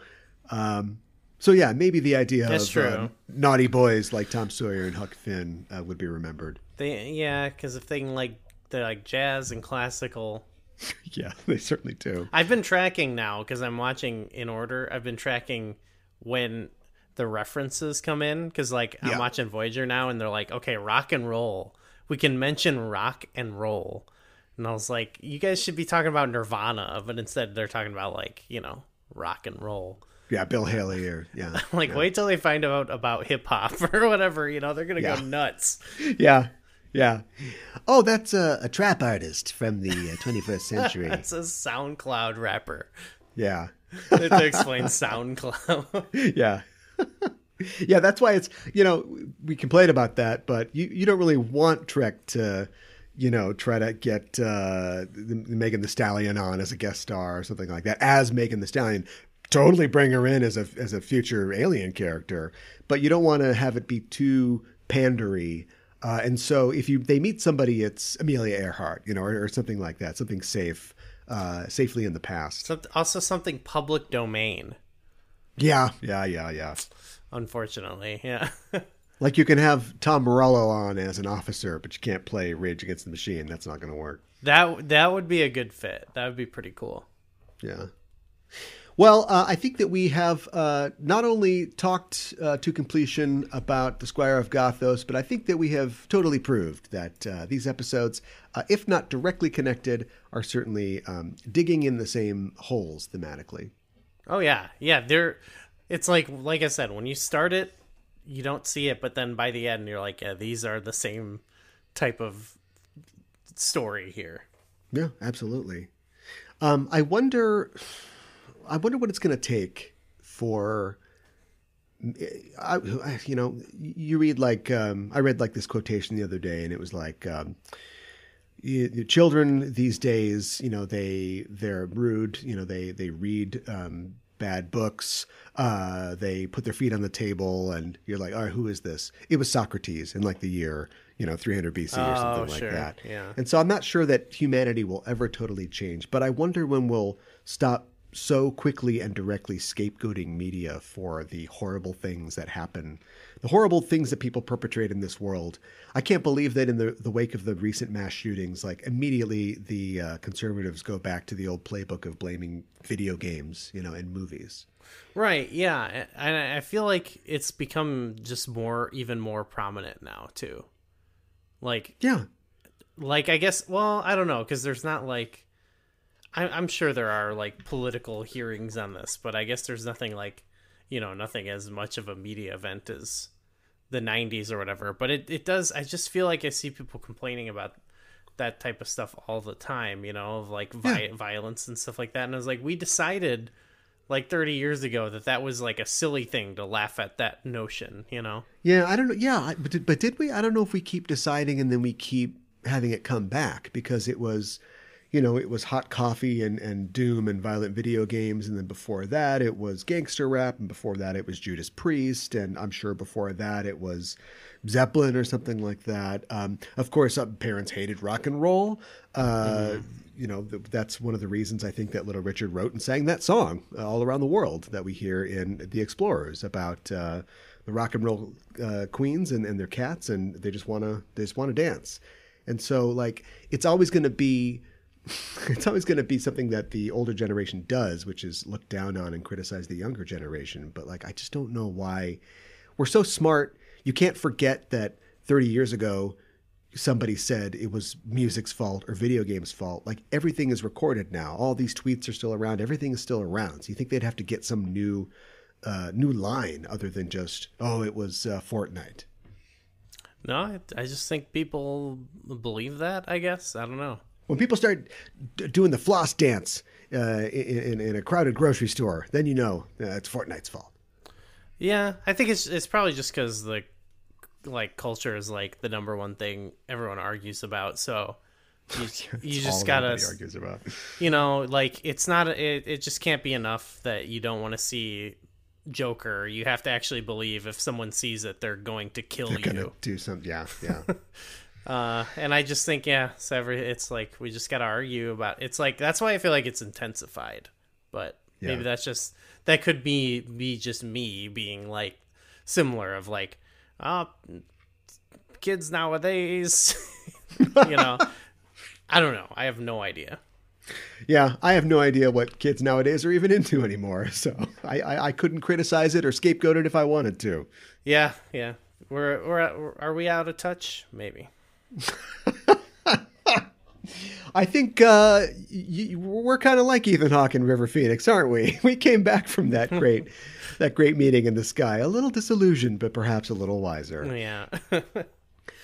Maybe the idea of naughty boys like Tom Sawyer and Huck Finn would be remembered. Because if they're like jazz and classical... Yeah, they certainly do. I've been tracking now because I'm watching in order. I've been tracking when the references come in because I'm watching Voyager now and they're like, okay, rock and roll. We can mention rock and roll. And I was like, you guys should be talking about Nirvana, but instead they're talking about rock and roll. Yeah, Bill Haley or wait till they find out about hip hop or whatever, you know, they're going to go nuts. Yeah. Yeah. Oh, that's a trap artist from the 21st century. That's a SoundCloud rapper. Yeah. To explain SoundCloud. Yeah. Yeah, that's why it's, you know, we complain about that, but you don't really want Trek to, you know, try to get Megan Thee Stallion on as a guest star or something like that, as Megan Thee Stallion. Totally bring her in as a future alien character, but you don't want to have it be too pandery. And so if they meet somebody, it's Amelia Earhart, you know, or something like that, something safe safely in the past. Also something public domain. Yeah. Unfortunately, yeah. Like you can have Tom Morello on as an officer, but you can't play Rage Against the Machine. That's not going to work. That would be a good fit. That would be pretty cool. Yeah. Well, I think that we have not only talked to completion about The Squire of Gothos, but I think that we have totally proved that these episodes, if not directly connected, are certainly digging in the same holes thematically. Oh, yeah. Yeah. It's like I said, when you start it, you don't see it. But then by the end, you're like, yeah, these are the same type of story here. Yeah, absolutely. I wonder what it's going to take for, you know, you read like, I read like this quotation the other day, and it was like, children these days, you know, they're rude, you know, they read bad books, they put their feet on the table, and you're like, all right, who is this? It was Socrates in like the year, you know, 300 BC or something like that. Yeah. And so I'm not sure that humanity will ever totally change, but I wonder when we'll stop so quickly and directly scapegoating media for the horrible things that happen, the horrible things that people perpetrate in this world. I can't believe that in the wake of the recent mass shootings, like immediately the conservatives go back to the old playbook of blaming video games, you know, and movies. Right. Yeah. And I feel like it's become just even more prominent now too. Like, yeah, like, I guess, well, I don't know. 'Cause there's not like, I'm sure there are like political hearings on this, but I guess there's nothing like, you know, nothing as much of a media event as the 90s or whatever. But it does. I just feel like I see people complaining about that type of stuff all the time, you know, of like violence and stuff like that. And I was like, we decided like 30 years ago that was like a silly thing to laugh at that notion, you know? Yeah, I don't know. Yeah, but did we? I don't know if we keep deciding and then we keep having it come back because it was... You know, it was hot coffee and doom and violent video games. And then before that, it was gangster rap. And before that, it was Judas Priest. And I'm sure before that, it was Zeppelin or something like that. Of course, parents hated rock and roll. You know, that's one of the reasons I think that Little Richard wrote and sang that song all around the world that we hear in The Explorers about the rock and roll queens and their cats. And they just want to dance. And so, like, it's always going to be something that the older generation does, which is look down on and criticize the younger generation. But like, I just don't know why we're so smart. You can't forget that 30 years ago, somebody said it was music's fault or video games' fault. Like everything is recorded now. All these tweets are still around. Everything is still around. So you think they'd have to get some new line other than just, oh, it was Fortnite. No, I just think people believe that, I guess. I don't know. When people start doing the floss dance in a crowded grocery store, then you know it's Fortnite's fault. Yeah, I think it's probably just because the like culture is like the number one thing everyone argues about. So you just gotta argues about. You know, like it's not it just can't be enough that you don't want to see Joker. You have to actually believe if someone sees it, they're going to kill you. Gonna do something. Yeah. And I just think, yeah, it's like, we just got to argue about, it's like, that's why I feel like it's intensified, but maybe that's just, that could be just me being like similar of like, kids nowadays, you know, I don't know. I have no idea. Yeah. I have no idea what kids nowadays are even into anymore. So I couldn't criticize it or scapegoat it if I wanted to. Yeah. Yeah. Are we out of touch? Maybe. I think we're kind of like Ethan Hawke and River Phoenix, aren't we? We came back from that great meeting in the sky, a little disillusioned, but perhaps a little wiser. Yeah.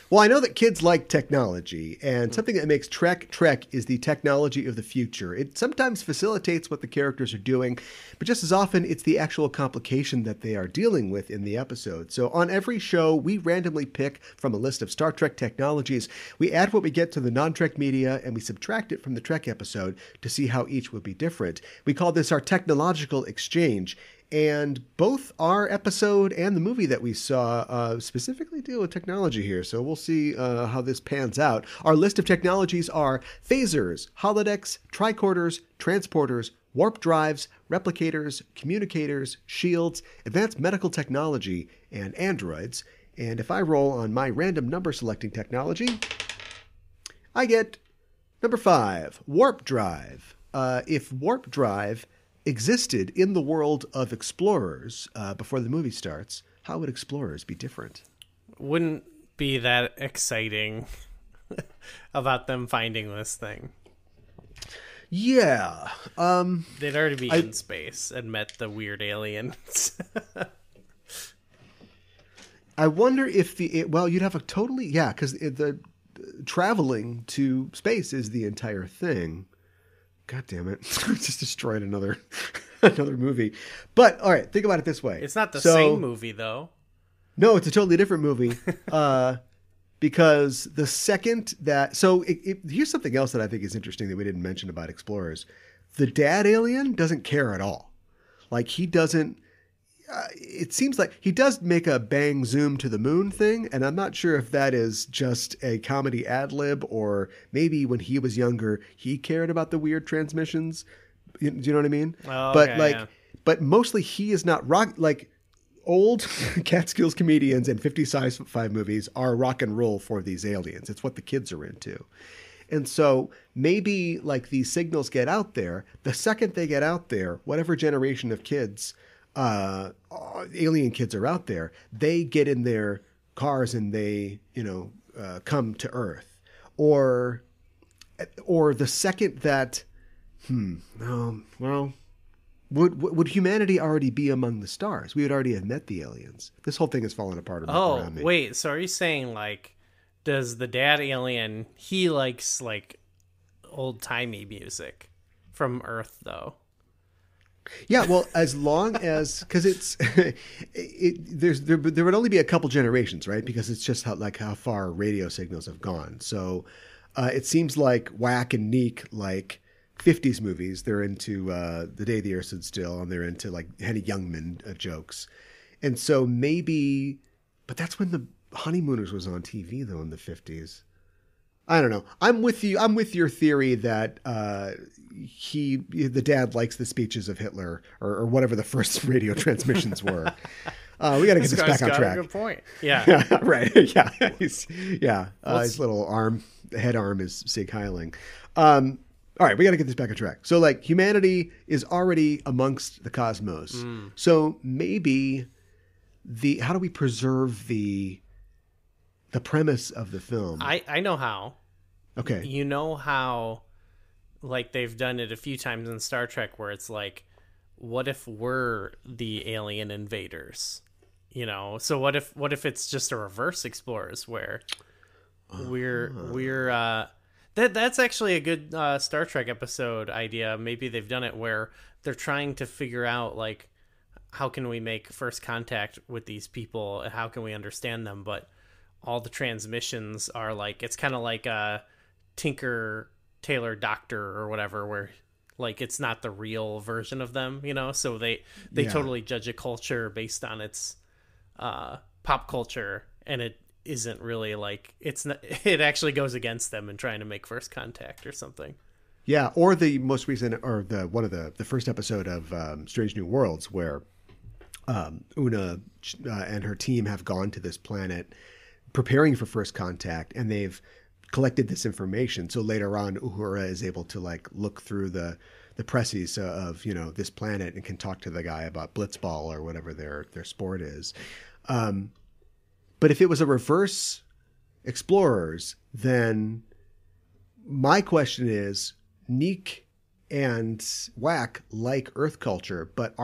Well, I know that kids like technology, and something that makes Trek is the technology of the future. It sometimes facilitates what the characters are doing, but just as often, it's the actual complication that they are dealing with in the episode. So on every show, we randomly pick from a list of Star Trek technologies. We add what we get to the non-Trek media, and we subtract it from the Trek episode to see how each would be different. We call this our technological exchange. And both our episode and the movie that we saw specifically deal with technology here. So we'll see how this pans out. Our list of technologies are phasers, holodecks, tricorders, transporters, warp drives, replicators, communicators, shields, advanced medical technology, and androids. And if I roll on my random number selecting technology, I get number 5, warp drive. If warp drive existed in the world of Explorers before the movie starts, how would Explorers be different? Wouldn't be that exciting about them finding this thing. Yeah. They'd already be in space and met the weird aliens. I wonder if you'd have a totally, yeah, because the traveling to space is the entire thing. God damn it. Just destroyed another movie. But, all right, think about it this way. It's not the same movie, though. No, it's a totally different movie. Because the second that... So here's something else that I think is interesting that we didn't mention about Explorers. The dad alien doesn't care at all. Like, he doesn't... it seems like he does make a bang zoom to the moon thing, and I'm not sure if that is just a comedy ad lib or maybe when he was younger he cared about the weird transmissions. Do you know what I mean? Oh, but okay, but mostly he is not rock like old Catskills comedians and 50 sci-fi movies are rock and roll for these aliens. It's what the kids are into. And so maybe like these signals get out there. The second they get out there, whatever generation of kids. Alien kids are out there, they get in their cars and they, come to Earth. Or the second that, would humanity already be among the stars? We would already have met the aliens. This whole thing has fallen apart around me. Oh, wait, so are you saying, like, does the dad alien, he likes, like, old-timey music from Earth, though? Yeah, well, as long as because there would only be a couple generations, right? Because it's just how far radio signals have gone. So it seems like whack and neek, like 50s movies. They're into The Day the Earth Stood Still, and they're into like Henny Youngman jokes. And so maybe, but that's when The Honeymooners was on TV though in the 50s. I don't know. I'm with you. I'm with your theory that the dad likes the speeches of Hitler or whatever the first radio transmissions were. We got to get this back on track. A good point. Yeah. Yeah, right. Yeah. His little head arm is Sig Heiling. All right. We got to get this back on track. So like humanity is already amongst the cosmos. Mm. So maybe how do we preserve the premise of the film? I know how. Okay. You know how, like, they've done it a few times in Star Trek where it's like, what if we're the alien invaders? So what if it's just a reverse Explorers where we're that's actually a good Star Trek episode idea. Maybe they've done it where they're trying to figure out, like, how can we make first contact with these people and how can we understand them? But all the transmissions are like, it's kind of like a Tinker Tailor Doctor or whatever, where like it's not the real version of them, so they totally judge a culture based on its pop culture, and it isn't really like it actually goes against them in trying to make first contact or something. Yeah, or the most recent or the one of the first episode of Strange New Worlds where Una and her team have gone to this planet preparing for first contact, and they've collected this information. So later on, Uhura is able to like look through the presses of this planet and can talk to the guy about blitzball or whatever their sport is. But if it was a reverse Explorers, then my question is, Neek and Whack like Earth culture, but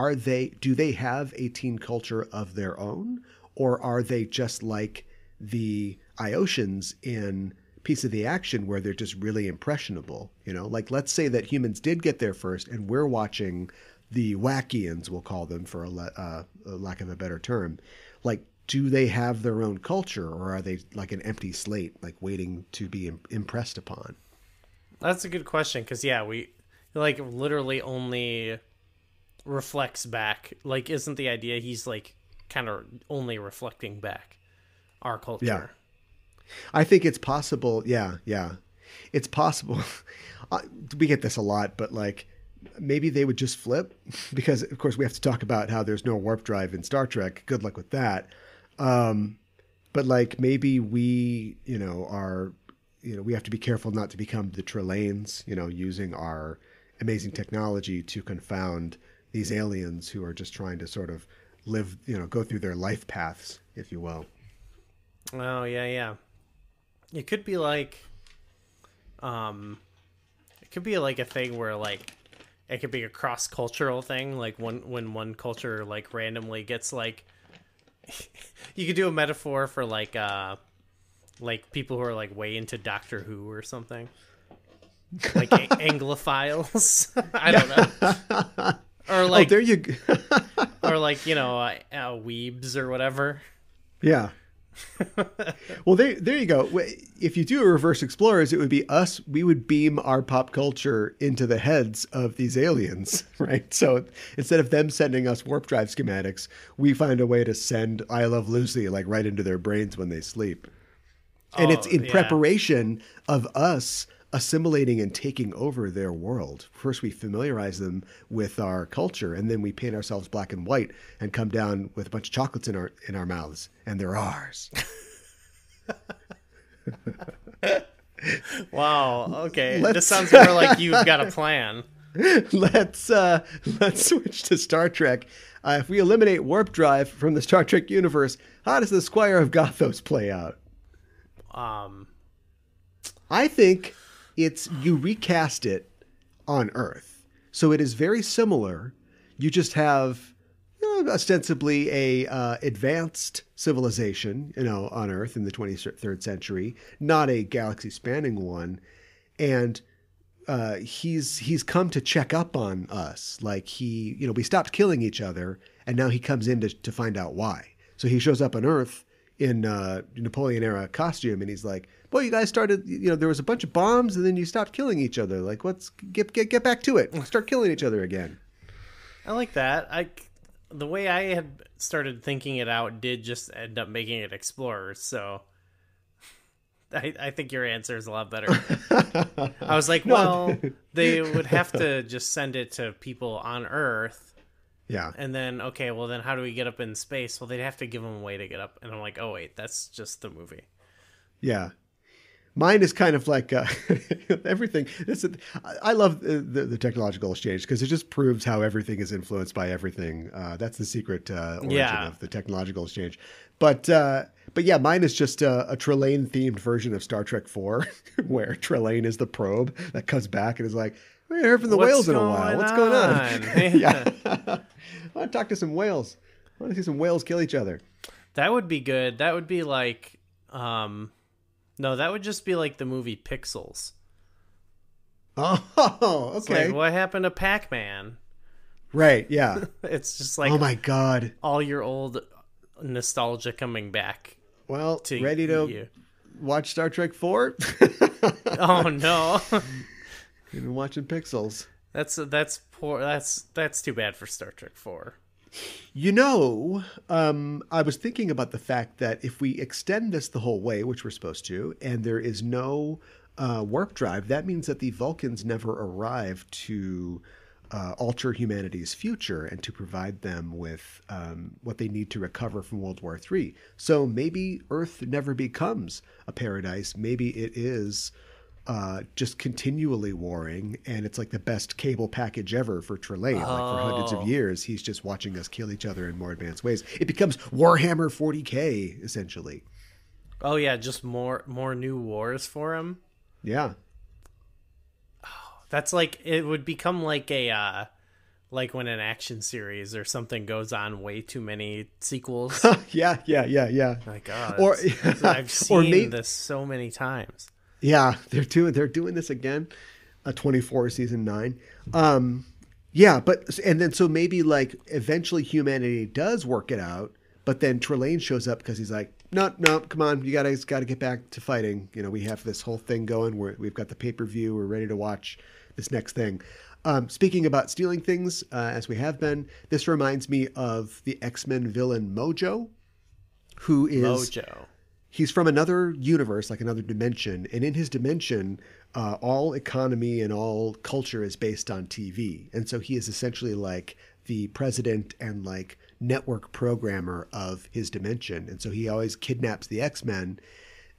do they have a teen culture of their own, or are they just like the Iotians in Piece of the Action where they're just really impressionable, like let's say that humans did get there first and we're watching the Wackians, we'll call them for a lack of a better term. Like, do they have their own culture, or are they like an empty slate, like waiting to be impressed upon? That's a good question. Cause yeah, we like literally only reflects back. Like, isn't the idea he's like kind of only reflecting back our culture? Yeah. I think it's possible. Yeah. Yeah. It's possible. We get this a lot, but like maybe they would just flip, because of course we have to talk about how there's no warp drive in Star Trek. Good luck with that. But like maybe we, you know, are, you know, we have to be careful not to become the Trelanes, you know, using our amazing technology to confound these aliens who are just trying to sort of live, you know, go through their life paths, if you will. Oh, yeah, yeah. It could be like, it could be like a thing where like, it could be a cross-cultural thing. Like when one culture like randomly gets like, you could do a metaphor for like people who are like way into Doctor Who or something, like Anglophiles. I don't know. Or like, oh, there you go. Or like, you know, weebs or whatever. Yeah. Well, there you go. If you do a reverse Explorers, it would be us. We would beam our pop culture into the heads of these aliens, right? So instead of them sending us warp drive schematics, we find a way to send I Love Lucy like right into their brains when they sleep. And it's in preparation of us assimilating and taking over their world. First, we familiarize them with our culture, and then we paint ourselves black and white and come down with a bunch of chocolates in our mouths, and they're ours. Wow. Okay. This sounds more like you've got a plan. Let's switch to Star Trek. If we eliminate warp drive from the Star Trek universe, how does the Squire of Gothos play out? I think it's you recast it on Earth. So it is very similar. You just have, you know, ostensibly a advanced civilization, you know, on Earth in the 23rd century, not a galaxy-spanning one. And he's come to check up on us. Like he, you know, we stopped killing each other, and now he comes in to find out why. So he shows up on Earth in Napoleon-era costume, and he's like, well, you guys started, you know, there was a bunch of bombs, and then you stopped killing each other. Like, let's get back to it. We'll start killing each other again. I like that. The way I had started thinking it out did just end up making it Explorers, so I think your answer is a lot better. I was like, well, they would have to just send it to people on Earth. Yeah. And then, okay, well, then how do we get up in space? Well, they'd have to give them a way to get up. And I'm like, oh, wait, that's just the movie. Yeah. Mine is kind of like everything. I love the technological exchange because it just proves how everything is influenced by everything. That's the secret origin of the technological exchange. But yeah, mine is just a Trelane-themed version of Star Trek 4 where Trelane is the probe that comes back and is like, we haven't heard from the whales in a while. What's going on? Yeah. I want to talk to some whales. I want to see some whales kill each other. That would be good. That would be like... No, that would just be like the movie Pixels. Oh, okay. It's like, what happened to Pac-Man? Right, yeah. It's just like... Oh, my God. All your old nostalgia coming back. Well, ready to watch Star Trek 4? Oh, no. You've been watching Pixels. That's poor. That's too bad for Star Trek 4. You know, I was thinking about the fact that if we extend this the whole way, which we're supposed to, and there is no warp drive, that means that the Vulcans never arrived to alter humanity's future and to provide them with what they need to recover from World War III. So maybe Earth never becomes a paradise. Maybe it is just continually warring, and it's like the best cable package ever for Trelane. Oh. Like for hundreds of years, he's just watching us kill each other in more advanced ways. It becomes Warhammer 40K essentially. Oh yeah, just more new wars for him. Yeah. Oh, that's like it would become like a like when an action series or something goes on way too many sequels. yeah. Like, oh, or I've seen this so many times. Yeah, they're doing this again, 24 season 9. So maybe like eventually humanity does work it out, but then Trelane shows up because he's like, no, come on, you guys got to get back to fighting. You know, we have this whole thing going. We've got the pay-per-view. We're ready to watch this next thing. Speaking about stealing things, as we have been, this reminds me of the X-Men villain Mojo, who is... Mojo. He's from another universe, like another dimension, and in his dimension, all economy and all culture is based on TV. And so he is essentially like the president and like network programmer of his dimension. And so he always kidnaps the X-Men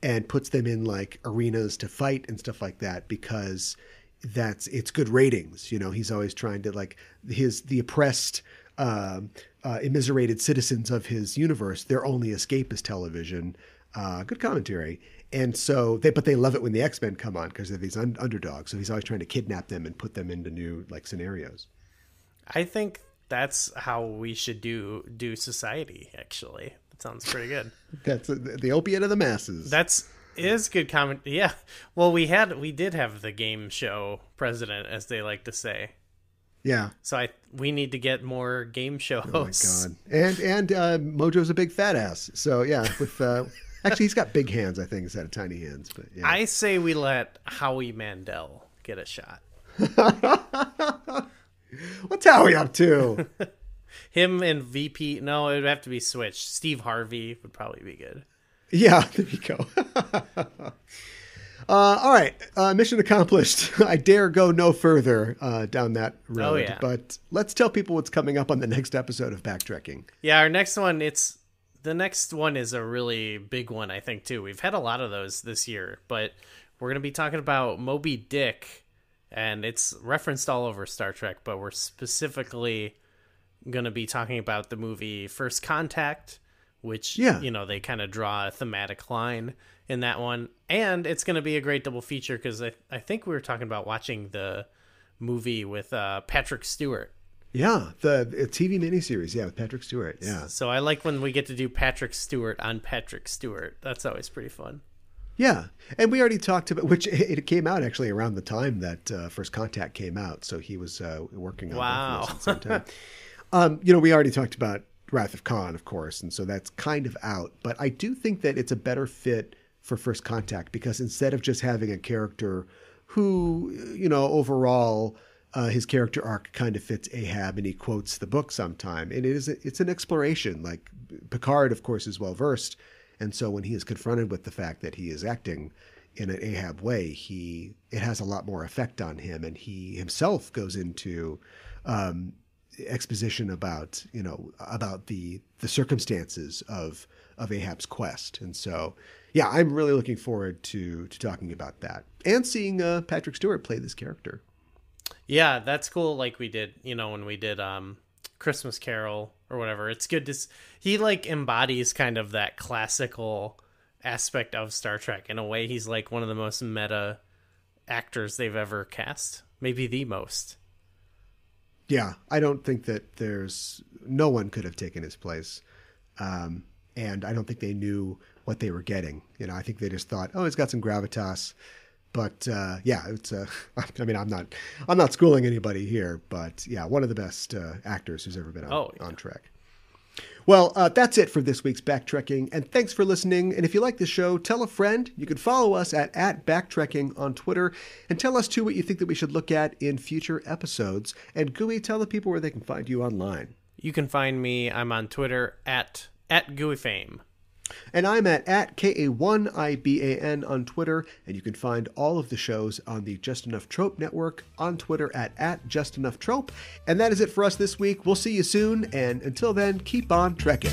and puts them in like arenas to fight and stuff like that, because it's good ratings. You know, he's always trying to like the oppressed, immiserated citizens of his universe, their only escape is television. Good commentary. And so they love it when the X-Men come on, because they're these underdogs. So he's always trying to kidnap them and put them into new like scenarios. I think that's how we should do society. Actually, that sounds pretty good. That's the opiate of the masses. That's good comment. Yeah. Well, we did have the game show president, as they like to say. Yeah. So we need to get more game shows. Oh my God. And Mojo's a big fat ass. So yeah, with. Actually, he's got big hands, I think, instead of tiny hands. But yeah. I say we let Howie Mandel get a shot. What's Howie up to? Him and VP. No, it would have to be switched. Steve Harvey would probably be good. Yeah, there you go. All right. Mission accomplished. I dare go no further down that road. Oh, yeah. But let's tell people what's coming up on the next episode of Backtracking. Yeah, our next one, the next one is a really big one, I think, too. We've had a lot of those this year, but we're going to be talking about Moby Dick, and it's referenced all over Star Trek, but we're specifically going to be talking about the movie First Contact, which, you know, they kind of draw a thematic line in that one. And it's going to be a great double feature, because I think we were talking about watching the movie with Patrick Stewart. Yeah, the TV miniseries, with Patrick Stewart, yeah. So I like when we get to do Patrick Stewart on Patrick Stewart. That's always pretty fun. Yeah, and we already talked about, which it came out actually around the time that First Contact came out, so he was working on it at the same time. You know, we already talked about Wrath of Khan, of course, and so that's kind of out. But I do think that it's a better fit for First Contact, because instead of just having a character who, you know, overall... his character arc kind of fits Ahab, and he quotes the book sometime. And it's an exploration. Like Picard, of course, is well versed, and so when he is confronted with the fact that he is acting in an Ahab way, it has a lot more effect on him, and he himself goes into exposition about the circumstances of Ahab's quest. And so, yeah, I'm really looking forward to talking about that and seeing Patrick Stewart play this character. Yeah, that's cool. Like we did, you know, when we did Christmas Carol or whatever, it's good to he like embodies kind of that classical aspect of Star Trek in a way. He's like one of the most meta actors they've ever cast, maybe the most. Yeah, I don't think that no one could have taken his place. And I don't think they knew what they were getting. You know, I think they just thought, oh, it's got some gravitas. But it's. I mean, I'm not schooling anybody here, but yeah, one of the best actors who's ever been on Trek. Well, that's it for this week's Backtracking, and thanks for listening. And if you like the show, tell a friend. You can follow us at Backtracking on Twitter, and tell us too what you think that we should look at in future episodes. And Gooey, tell the people where they can find you online. You can find me. I'm on Twitter at GooeyFame. And I'm at KA1IBAN on Twitter, and you can find all of the shows on the Just Enough Trope Network on Twitter at Just Enough Trope. And that is it for us this week. We'll see you soon, and until then, keep on trekking.